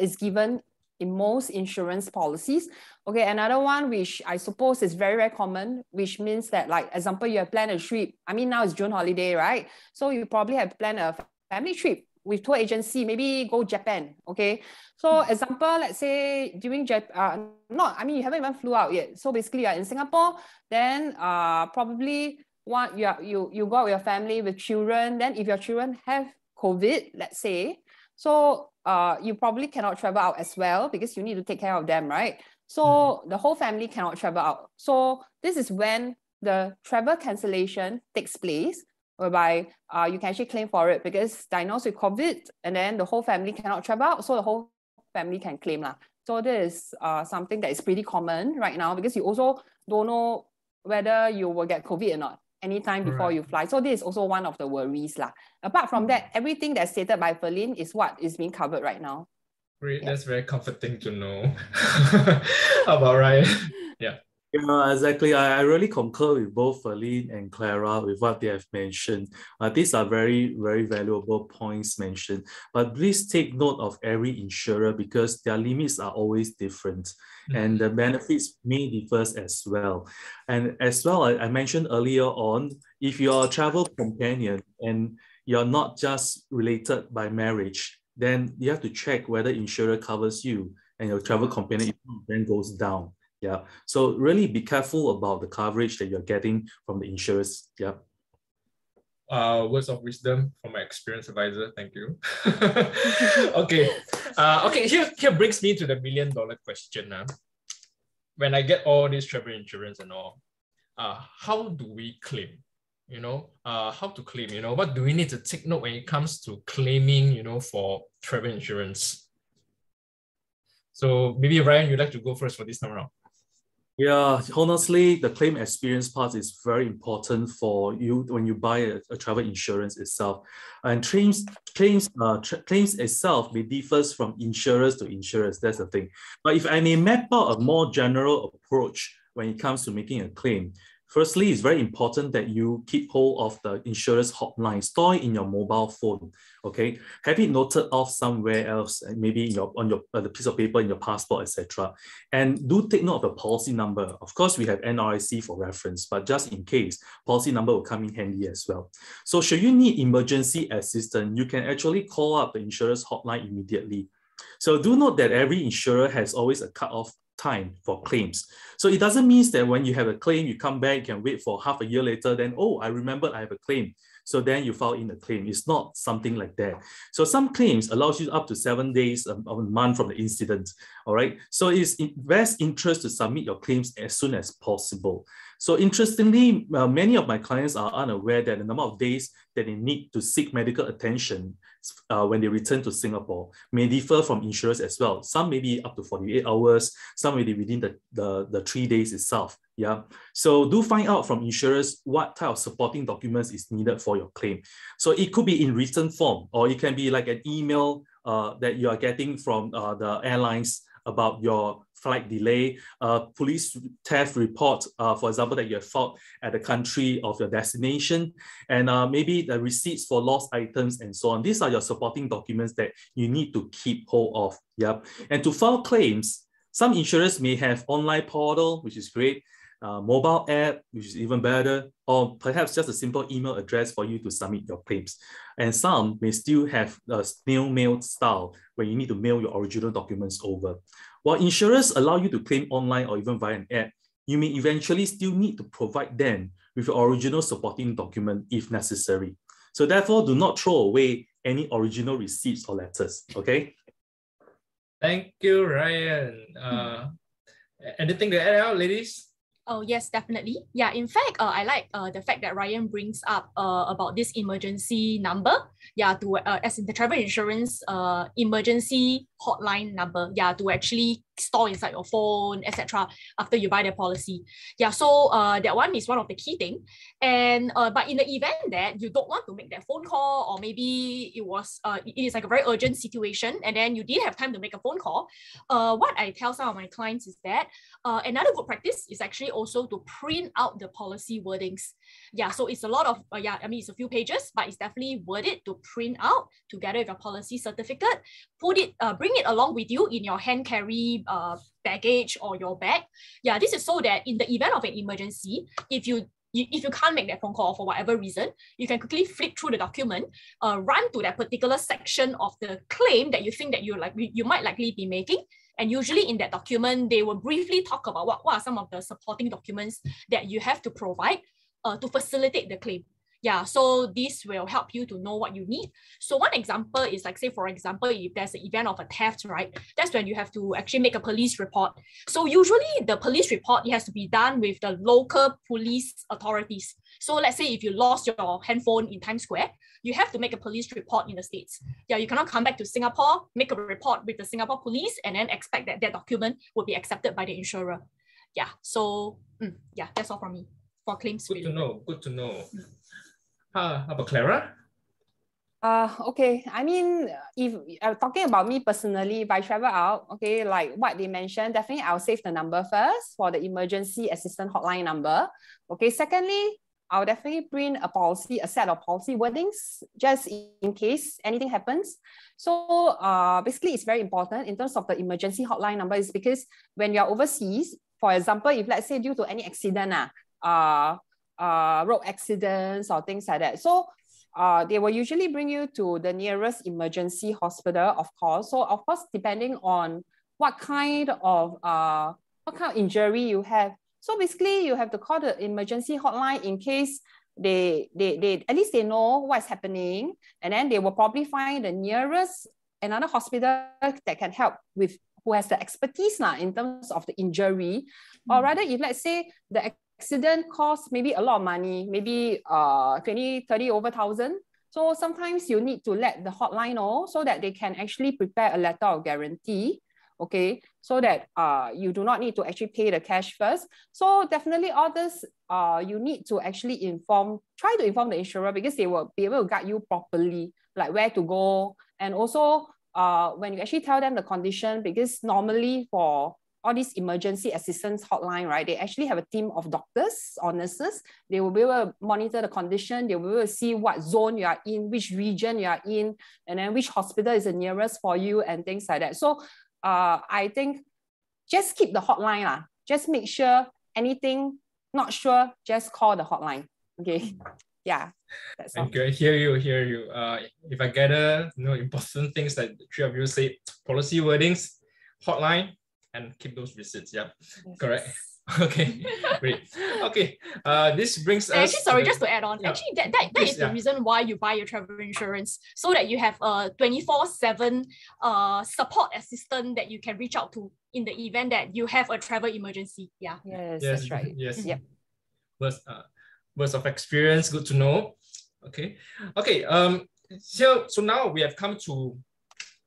is given in most insurance policies. Okay, another one which I suppose is very, very common, which means that, like example, you have planned a trip. I mean, now it's June holiday, right? So you probably have planned a family trip with tour agency, maybe go Japan, okay? So example, let's say during you haven't even flew out yet. So basically you're in Singapore, then probably you go out with your family, with children. Then if your children have COVID, let's say, so you probably cannot travel out as well because you need to take care of them, right? So the whole family cannot travel out. So this is when the travel cancellation takes place, whereby you can actually claim for it because diagnosed with COVID and then the whole family cannot travel out. So the whole family can claim lah. So this is something that is pretty common right now, because you also don't know whether you will get COVID or not anytime before you fly. So this is also one of the worries lah. Apart from that, everything that's stated by Ferlin is what is being covered right now. Great, that's very comforting to know. How about Ryan? Yeah, exactly. I really concur with both Ferlin and Clara with what they have mentioned. These are very, very valuable points mentioned. But please take note of every insurer, because their limits are always different and the benefits may differ as well. And as well, I mentioned earlier on, if you're a travel companion and you're not just related by marriage, then you have to check whether insurer covers you, and your travel companion then goes down. Yeah, so really be careful about the coverage that you're getting from the insurers. Yeah. Words of wisdom from my experienced advisor. Thank you. Okay. Here brings me to the million-dollar question. When I get all this travel insurance and all, how do we claim? You know, how to claim? You know, what do we need to take note when it comes to claiming? You know, for travel insurance. So maybe Ryan, you'd like to go first for this time around. Yeah, honestly, the claim experience part is very important for you when you buy a travel insurance itself. And claims itself may differ from insurers to insurers, that's the thing. But if I may map out a more general approach when it comes to making a claim, firstly, it's very important that you keep hold of the insurance hotline, store it in your mobile phone, okay? Have it noted off somewhere else, maybe on the piece of paper in your passport, etc. And do take note of the policy number. Of course, we have NRIC for reference, but just in case, policy number will come in handy as well. So should you need emergency assistance, you can actually call up the insurance hotline immediately. So do note that every insurer has always a cutoff time for claims. So it doesn't mean that when you have a claim, you come back, you can wait for half a year later, then, oh, I remembered I have a claim. So then you file in a claim. It's not something like that. So some claims allows you up to 7 days a month from the incident, all right? So it's in best interest to submit your claims as soon as possible. So interestingly, many of my clients are unaware that the number of days that they need to seek medical attention when they return to Singapore may differ from insurers as well. Some may be up to 48 hours, some may be within the 3 days itself. Yeah. So do find out from insurers what type of supporting documents is needed for your claim. So it could be in written form, or it can be like an email that you are getting from the airlines about your flight delay, police theft report, for example, that you have filed at the country of your destination, and maybe the receipts for lost items and so on. These are your supporting documents that you need to keep hold of. Yep. And to file claims, some insurers may have online portal, which is great, mobile app, which is even better, or perhaps just a simple email address for you to submit your claims. And some may still have a snail mail style where you need to mail your original documents over. While insurers allow you to claim online or even via an app, you may eventually still need to provide them with your original supporting document if necessary. So therefore, do not throw away any original receipts or letters, okay? Thank you, Ryan. Anything to add out, ladies? Oh, yes, definitely. Yeah, in fact, I like the fact that Ryan brings up about this emergency number. Yeah, as in the travel insurance emergency hotline number. Yeah, to actually store inside your phone, etc. after you buy the policy. Yeah, so that one is one of the key thing. And but in the event that you don't want to make that phone call, or maybe it is like a very urgent situation, and then you didn't have time to make a phone call. What I tell some of my clients is that another good practice is actually also to print out the policy wordings. Yeah, so it's a lot of, it's a few pages, but it's definitely worth it to print out together with your policy certificate, bring it along with you in your hand carry baggage or your bag. Yeah, this is so that in the event of an emergency, if you can't make that phone call for whatever reason, you can quickly flip through the document, run to that particular section of the claim that you think that you might likely be making. And usually in that document, they will briefly talk about what are some of the supporting documents that you have to provide to facilitate the claim. Yeah, so this will help you to know what you need. So one example is like, say, for example, if there's an event of a theft, right? That's when you have to actually make a police report. So usually the police report, it has to be done with the local police authorities. So let's say if you lost your handphone in Times Square, you have to make a police report in the States. Yeah, you cannot come back to Singapore, make a report with the Singapore police, and then expect that that document will be accepted by the insurer. Yeah, so yeah, that's all from me for claims. Good to know, good to know. How about Clara? Okay, I mean, if talking about me personally, if I travel out, okay, like what they mentioned, definitely I'll save the number first for the emergency assistance hotline number. Okay, secondly, I'll definitely print a policy, a set of policy wordings, just in case anything happens. So basically, it's very important in terms of the emergency hotline number, is because when you're overseas, for example, if let's say due to any accident, road accidents or things like that. So they will usually bring you to the nearest emergency hospital, of course. So of course, depending on what kind of injury you have. So basically, you have to call the emergency hotline in case they at least they know what's happening, and then they will probably find the nearest another hospital that can help with, who has the expertise now in terms of the injury. Or rather, if let's say the accident costs maybe a lot of money, maybe 20, 30 over thousand. So sometimes you need to let the hotline know so that they can actually prepare a letter of guarantee. Okay, so that you do not need to actually pay the cash first. So definitely all this, you need to actually try to inform the insurer, because they will be able to guide you properly, like where to go. And also when you actually tell them the condition, because normally for all these emergency assistance hotline, right, they actually have a team of doctors or nurses. They will be able to monitor the condition. They will be able to see what zone you are in, which region you are in, and then which hospital is the nearest for you and things like that. So I think just keep the hotline. Just make sure anything not sure, just call the hotline. Okay. Yeah. That's all. Good. Hear you. If I gather, important things that the three of you say, policy wordings, hotline, and keep those receipts. Yep. Yes. Correct. Okay, great. Okay, this brings us. Actually, sorry, just to add on. Yeah. Actually, that is the reason why you buy your travel insurance, so that you have a 24/7 support assistant that you can reach out to in the event that you have a travel emergency. Yeah. Yes, that's right. Yes. Yep. Words of experience. Good to know. Okay. So now we have come to,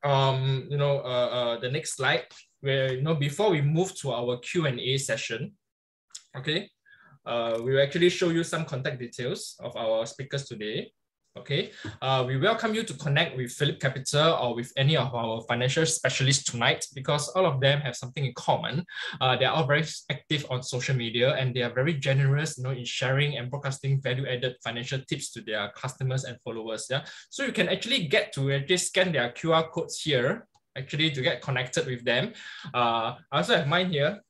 the next slide, where before we move to our Q&A session, okay, we will actually show you some contact details of our speakers today. Okay, we welcome you to connect with Phillip Capital or with any of our financial specialists tonight, because all of them have something in common. They are all very active on social media, and they are very generous, in sharing and broadcasting value-added financial tips to their customers and followers. Yeah, so you can actually get to just scan their QR codes here, actually, to get connected with them. I also have mine here,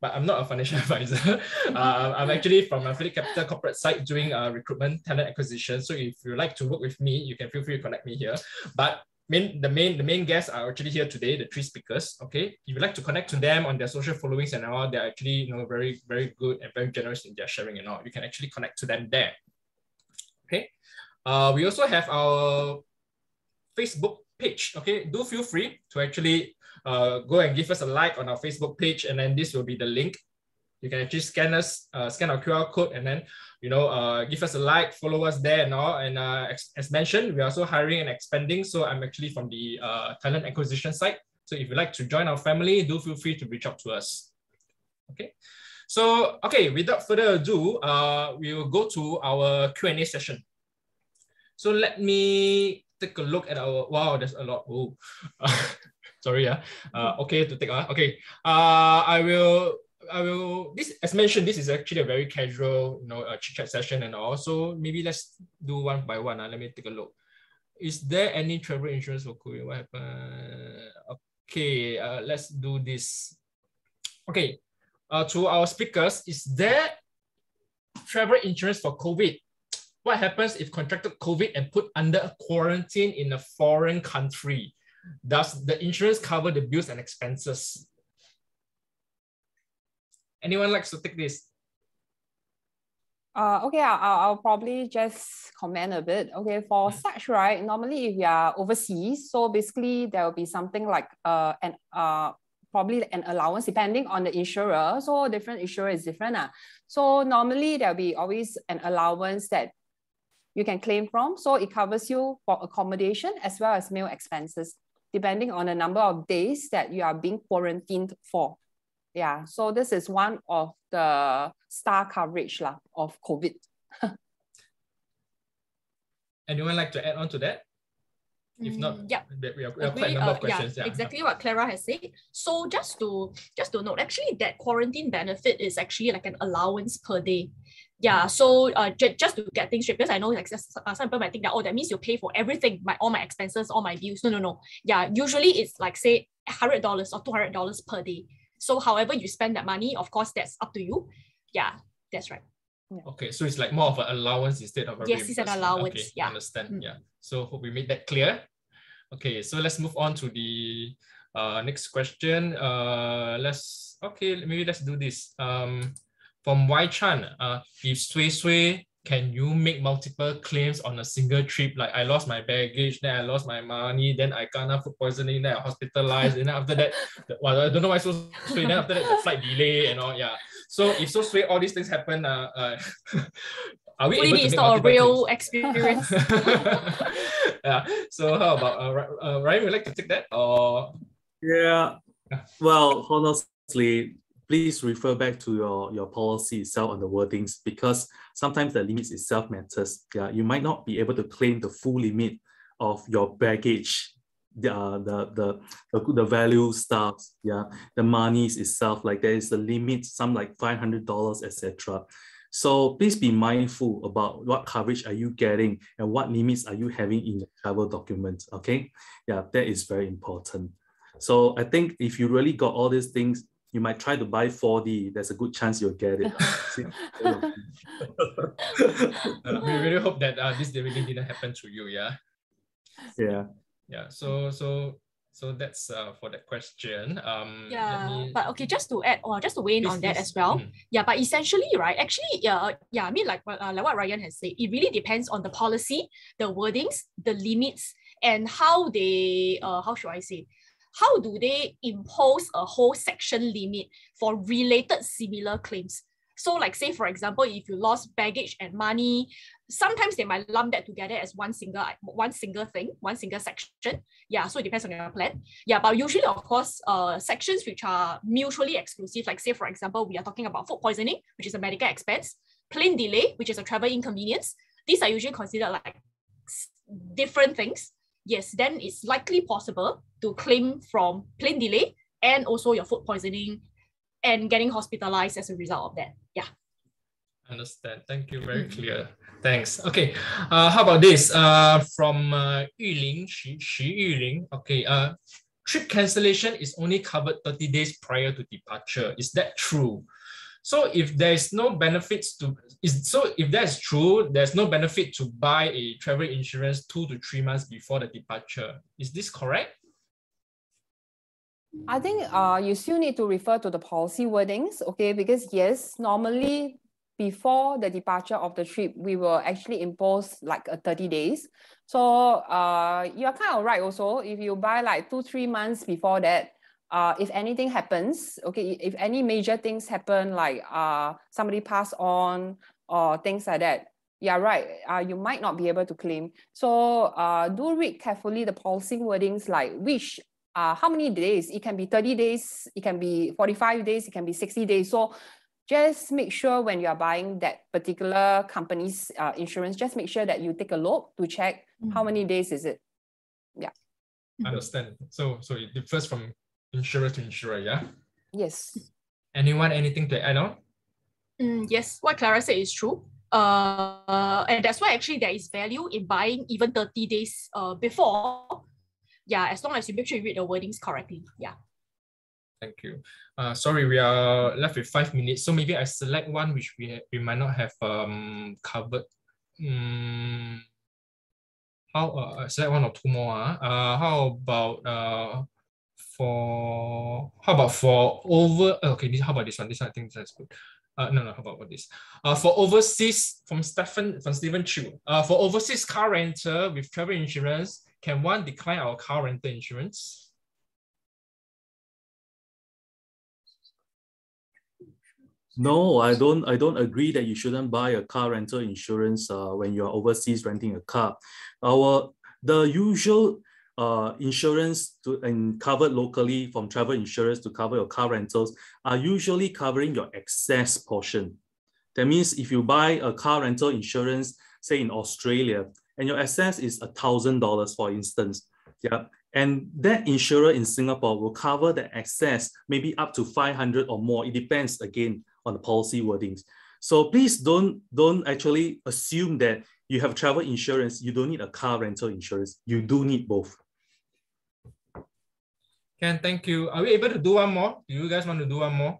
but I'm not a financial advisor. I'm actually from a Phillip Capital corporate site doing recruitment, talent acquisition. So if you like to work with me, you can feel free to connect me here. But the main guests are actually here today, the three speakers. Okay, if you like to connect to them on their social followings and all, they're actually very, very good and very generous in their sharing and all. You can actually connect to them there. Okay, we also have our Facebook page. Okay, do feel free to actually go and give us a like on our Facebook page, and then this will be the link. You can actually scan our QR code, and then give us a like, follow us there and all. And as mentioned, we're also hiring and expanding. So I'm actually from the talent acquisition side. So if you'd like to join our family, do feel free to reach out to us. Okay, so without further ado, we will go to our Q&A session. So let me take a look at our, wow, there's a lot. Oh, sorry. I will, this, as mentioned, this is actually a very casual, chit chat session and all. So maybe let's do one by one. Let me take a look. Is there any travel insurance for COVID? What happened? Okay, let's do this. Okay, to our speakers, is there travel insurance for COVID? What happens if contracted COVID and put under a quarantine in a foreign country? Does the insurance cover the bills and expenses? Anyone likes to take this? Okay, I'll probably just comment a bit. Okay, for such, right, normally if you are overseas, so basically there will be something like probably an allowance depending on the insurer. So different insurer is different. So normally there'll be always an allowance that you can claim from. So it covers you for accommodation as well as meal expenses, depending on the number of days that you are being quarantined for. Yeah, so this is one of the star coverage of COVID. Anyone like to add on to that? If not, we have quite a number of questions. Yeah, exactly what Clara has said. So just to note, actually that quarantine benefit is actually like an allowance per day. Yeah, so just to get things straight, because I know like some people might think that, oh, that means you pay for everything, all my expenses, all my bills. No. Yeah, usually it's like say $100 or $200 per day. So however you spend that money, of course, that's up to you. Yeah, that's right. Yeah. Okay, so it's like more of an allowance instead of a reimbursement. Yes, it's an allowance. Okay, yeah, understand. Yeah, so hope we made that clear. Okay, so let's move on to the next question. Maybe let's do this. From Wai Chan, if Sui Sui, can you make multiple claims on a single trip? Like I lost my baggage, then I lost my money, then I kind of food poisoning, then I hospitalized, and then after that, well, I don't know why so Sui. Then after that, the flight delay and all. Yeah. So if so Sui, all these things happen. Are we able to make multiple claims? It's not a real experience. Yeah. So how about Ryan? Would you like to take that? Or yeah. Well, honestly, please refer back to your policy itself on the wordings, because sometimes the limits itself matters. Yeah, you might not be able to claim the full limit of your baggage, the value stuff, yeah, the monies itself. Like there is a limit, some like $500, etc. So please be mindful about what coverage are you getting and what limits are you having in your travel document. Okay, yeah, that is very important. So I think if you really got all these things, you might try to buy 4D. There's a good chance you'll get it. We really hope that this really didn't happen to you. Yeah. Yeah. Yeah. So that's for that question. But okay, just to add or just to weigh in on that as well. Yeah, but essentially, right? Actually, I mean, like what Ryan has said, it really depends on the policy, the wordings, the limits, and how they how do they impose a whole section limit for related similar claims? So like say, for example, if you lost baggage and money, sometimes they might lump that together as one single thing, one single section. Yeah, so it depends on your plan. Yeah, but usually, of course, sections which are mutually exclusive, like say, for example, we are talking about food poisoning, which is a medical expense, plane delay, which is a travel inconvenience. These are usually considered like different things. Yes, then it's likely possible to claim from plane delay and also your food poisoning and getting hospitalized as a result of that. Yeah. Understand. Thank you. Very clear. Thanks. Okay. How about this? From Yuling, Xu Yuling. Okay. Trip cancellation is only covered 30 days prior to departure. Is that true? So if there is no benefits to if that's true, there's no benefit to buy a travel insurance 2 to 3 months before the departure. Is this correct? I think you still need to refer to the policy wordings, okay? Because yes, normally before the departure of the trip, we will actually impose like a 30 days. So you're kind of right also, if you buy like 2-3 months before that, if anything happens, okay, if any major things happen, like somebody passed on or things like that, yeah, right, you might not be able to claim. So do read carefully the policy wordings, like which, how many days, it can be 30 days, it can be 45 days, it can be 60 days. So just make sure when you're buying that particular company's insurance, just make sure that you take a look to check how many days is it. Yeah. Understand. So it differs from insurer to insurer, yeah? Yes. Anyone, anything to add on? Yes, what Clara said is true. And that's why actually there is value in buying even 30 days before. Yeah, as long as you make sure you read the wordings correctly. Yeah. Thank you. Sorry, we are left with 5 minutes. So maybe I select one which we might not have covered. How I select one or two more. How about for, how about for over, okay, how about this one? This one, I think that's good. How about this? For overseas, from Stephen Chu. For overseas car rental with travel insurance, can one decline our car rental insurance? No, I don't agree that you shouldn't buy a car rental insurance when you're overseas renting a car. The usual insurance covered locally from travel insurance to cover your car rentals are usually covering your excess portion. That means if you buy a car rental insurance, say in Australia, and your excess is $1,000, for instance, yeah, and that insurer in Singapore will cover the excess maybe up to 500 or more. It depends again on the policy wordings. So please don't actually assume that you have travel insurance, you don't need a car rental insurance. You do need both. Ken, thank you. Are we able to do one more? Do you guys want to do one more?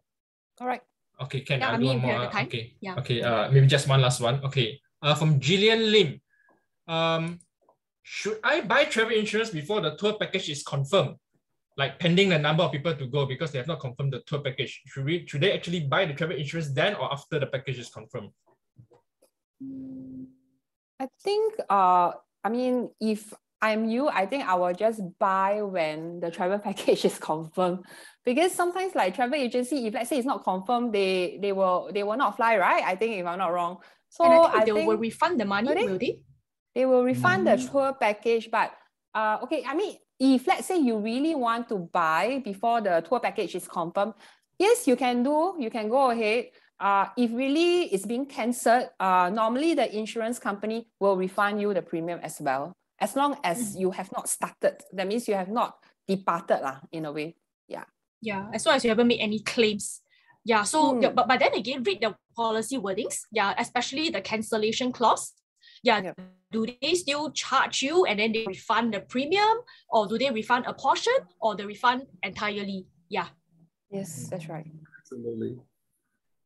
All right. Okay, Ken, yeah, I'll do one more. Okay, yeah. Okay. Maybe just one last one. Okay. From Gillian Lim. Should I buy travel insurance before the tour package is confirmed? Like pending the number of people to go because they have not confirmed the tour package. Should they actually buy the travel insurance then or after the package is confirmed? I think, I mean, if I'm you, I think I will just buy when the travel package is confirmed, because sometimes like travel agency, if let's say it's not confirmed, they will not fly, right? I think if I'm not wrong. So and I think they will refund the money, will they? They will refund the tour package, but okay, I mean, if let's say you really want to buy before the tour package is confirmed, yes, you can do. You can go ahead. If really it's being cancelled, normally the insurance company will refund you the premium as well, as long as you have not started. That means you have not departed lah, in a way. Yeah. Yeah. As long as you haven't made any claims. Yeah. So, but then again, read the policy wordings. Yeah. Especially the cancellation clause. Yeah. Yep. Do they still charge you and then they refund the premium, or do they refund a portion, or they refund entirely? Yeah. Yes, that's right. Absolutely.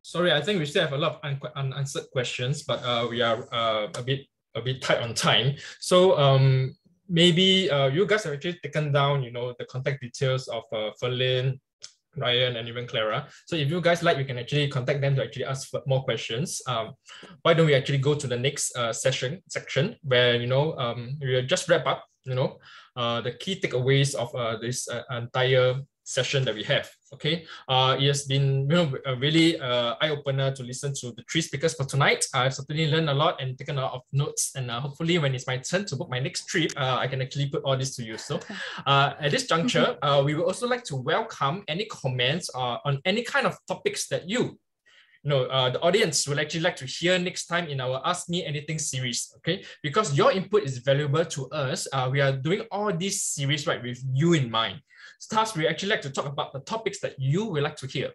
Sorry, I think we still have a lot of unanswered questions, but we are a bit tight on time. So maybe you guys have actually taken down, you know, the contact details of Ferlin, Ryan, and even Clara. So if you guys like, you can actually contact them to actually ask more questions. Why don't we actually go to the next section where, you know, we'll just wrap up, you know, the key takeaways of this entire session that we have. Okay, it has been, you know, a really eye-opener to listen to the three speakers for tonight. I've certainly learned a lot and taken a lot of notes, and hopefully when it's my turn to book my next trip, I can actually put all this to use. So at this juncture, we would also like to welcome any comments on any kind of topics that the audience will actually like to hear next time in our Ask Me Anything series, okay? Because your input is valuable to us. We are doing all these series, right, with you in mind. Thus, we actually like to talk about the topics that you would like to hear.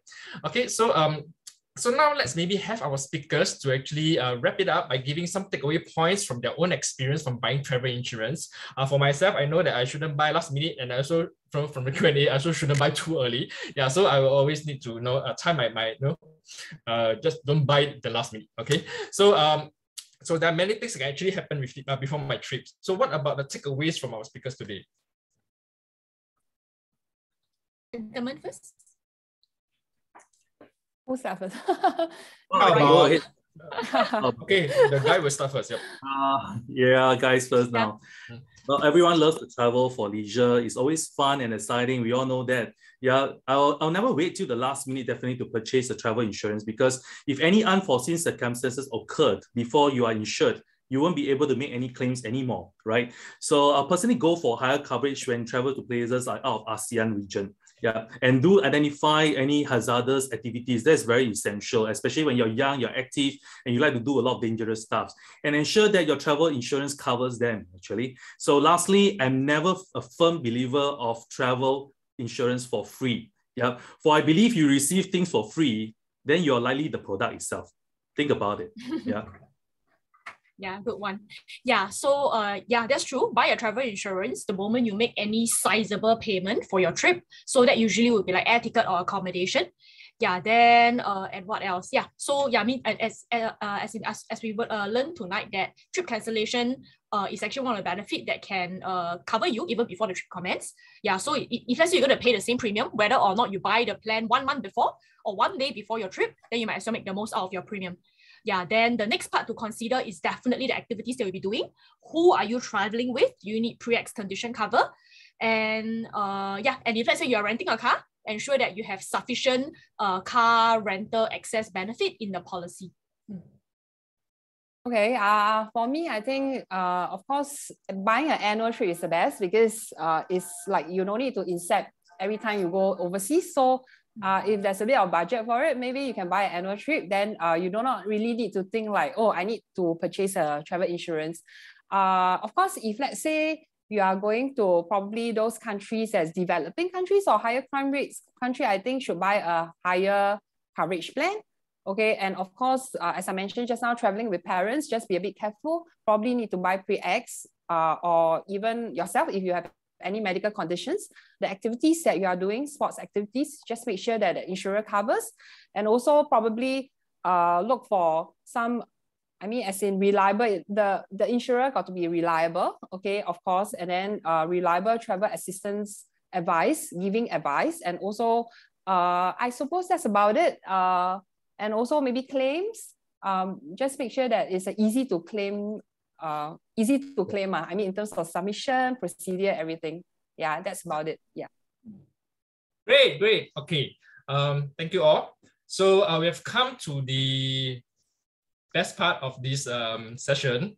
Okay, so so now let's maybe have our speakers to actually wrap it up by giving some takeaway points from their own experience from buying travel insurance. For myself, I know that I shouldn't buy last minute, and I also from the Q&A, I also shouldn't buy too early. Yeah, so I will always need to, you know, time my just don't buy it the last minute. Okay, so so there are many things that can actually happen with before my trips. So what about the takeaways from our speakers today? Gentlemen first. Who's that first? Go ahead. Okay, the guy will start first. Yep. Yeah, guys first now. Yeah. Well, everyone loves to travel for leisure. It's always fun and exciting. We all know that. Yeah, I'll never wait till the last minute definitely to purchase a travel insurance, because if any unforeseen circumstances occurred before you are insured, you won't be able to make any claims anymore, right? So I'll personally go for higher coverage when travel to places like out of ASEAN region. Yeah, and do identify any hazardous activities. That's very essential, especially when you're young, you're active, and you like to do a lot of dangerous stuff. And ensure that your travel insurance covers them, actually. So lastly, I'm never a firm believer of travel insurance for free. Yeah, for I believe you receive things for free, then you're likely the product itself. Think about it, yeah. Yeah, good one. Yeah, so yeah, that's true. Buy a travel insurance the moment you make any sizable payment for your trip. So that usually would be like air ticket or accommodation. Yeah, then and what else? Yeah, so yeah, I mean, as we learned tonight, that trip cancellation is actually one of the benefits that can cover you even before the trip commences. Yeah, so if let's say you're going to pay the same premium, whether or not you buy the plan 1 month before or 1 day before your trip, then you might as well make the most out of your premium. Yeah, then the next part to consider is definitely the activities that you'll be doing. Who are you traveling with? Do you need pre-ex condition cover? And yeah, and if let's say you're renting a car, ensure that you have sufficient car rental excess benefit in the policy. Okay, for me, I think, of course, buying an annual trip is the best because it's like you don't need to incept every time you go overseas. So if there's a bit of budget for it, maybe you can buy an annual trip. Then you do not really need to think like, oh, I need to purchase a travel insurance. Of course, if let's say you are going to probably those countries as developing countries or higher crime rates country, I think should buy a higher coverage plan. Okay, and of course, as I mentioned just now, traveling with parents, just be a bit careful. Probably need to buy pre-ex or even yourself if you have any medical conditions. The activities that you are doing, sports activities, just make sure that the insurer covers. And also probably look for some, I mean, as in reliable, the insurer got to be reliable, okay, of course. And then reliable travel assistance advice, giving advice. And also, I suppose that's about it. And also maybe claims, just make sure that it's easy to claim, I mean, in terms of submission, procedure, everything. Yeah, that's about it. Yeah. Great, great. Okay. Thank you all. So we have come to the best part of this session.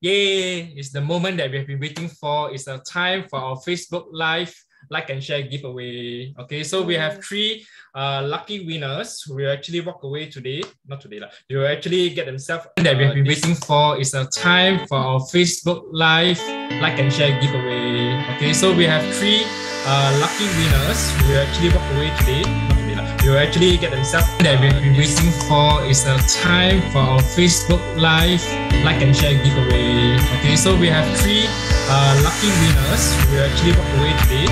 Yay, it's the moment that we have been waiting for. It's a time for our Facebook Live like and share giveaway. Okay, so we have three lucky winners who will actually walk away today. Not today, they will actually get themselves that we have been waiting for. It's a time for our Facebook Live like and share giveaway. Okay, so we have three lucky winners who will actually walk away today. Not today, they will actually get themselves that we have been waiting for. It's a time for our Facebook Live like and share giveaway. Okay, so we have three lucky winners who will actually walk away today.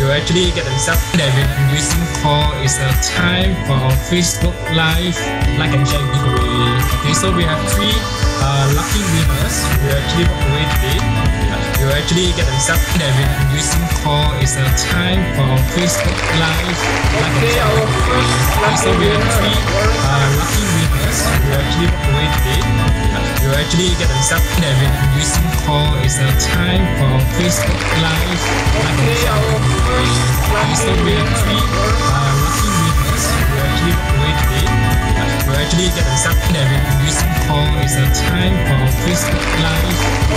You will actually get themselves that we've been waiting for. It's a time for our Facebook Live like and share giveaway. Okay, so we have three lucky winners who will actually walk away today. You will actually get themselves that we've been waiting for. It's a time for our Facebook Live like and share giveaway. Okay, so we have three lucky winners who will actually walk away today. You actually get themselves that we've been using for. It's a time for Facebook Live like and share giveaway. Okay, so we have three lucky winners who actually walk away today. You actually get themselves that we've been using for. It's a time for Facebook Live like and share giveaway. Okay, so we have three lucky winners who actually walk away today. You actually get themselves that we've been using for. It's a time for Facebook Live.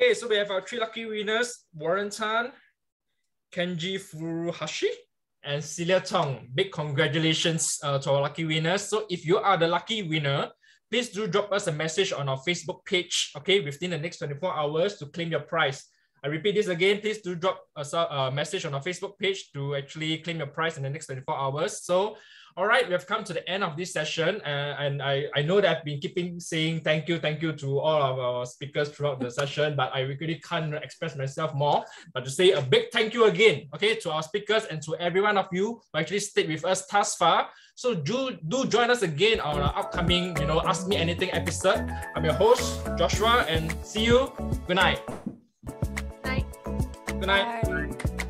Okay, so we have our three lucky winners, Warren Tan, Kenji Furuhashi, and Celia Tong. Big congratulations to our lucky winners. So if you are the lucky winner, please do drop us a message on our Facebook page, okay, within the next 24 hours to claim your prize. I repeat this again, please do drop us a message on our Facebook page to actually claim your prize in the next 24 hours. So, all right, we have come to the end of this session. And I know that I've been keeping saying thank you to all of our speakers throughout the session, but I really can't express myself more, but to say a big thank you again, okay, to our speakers and to every one of you who actually stayed with us thus far. So do join us again on our upcoming, you know, Ask Me Anything episode. I'm your host, Joshua, and see you. Good night. Good night. Bye.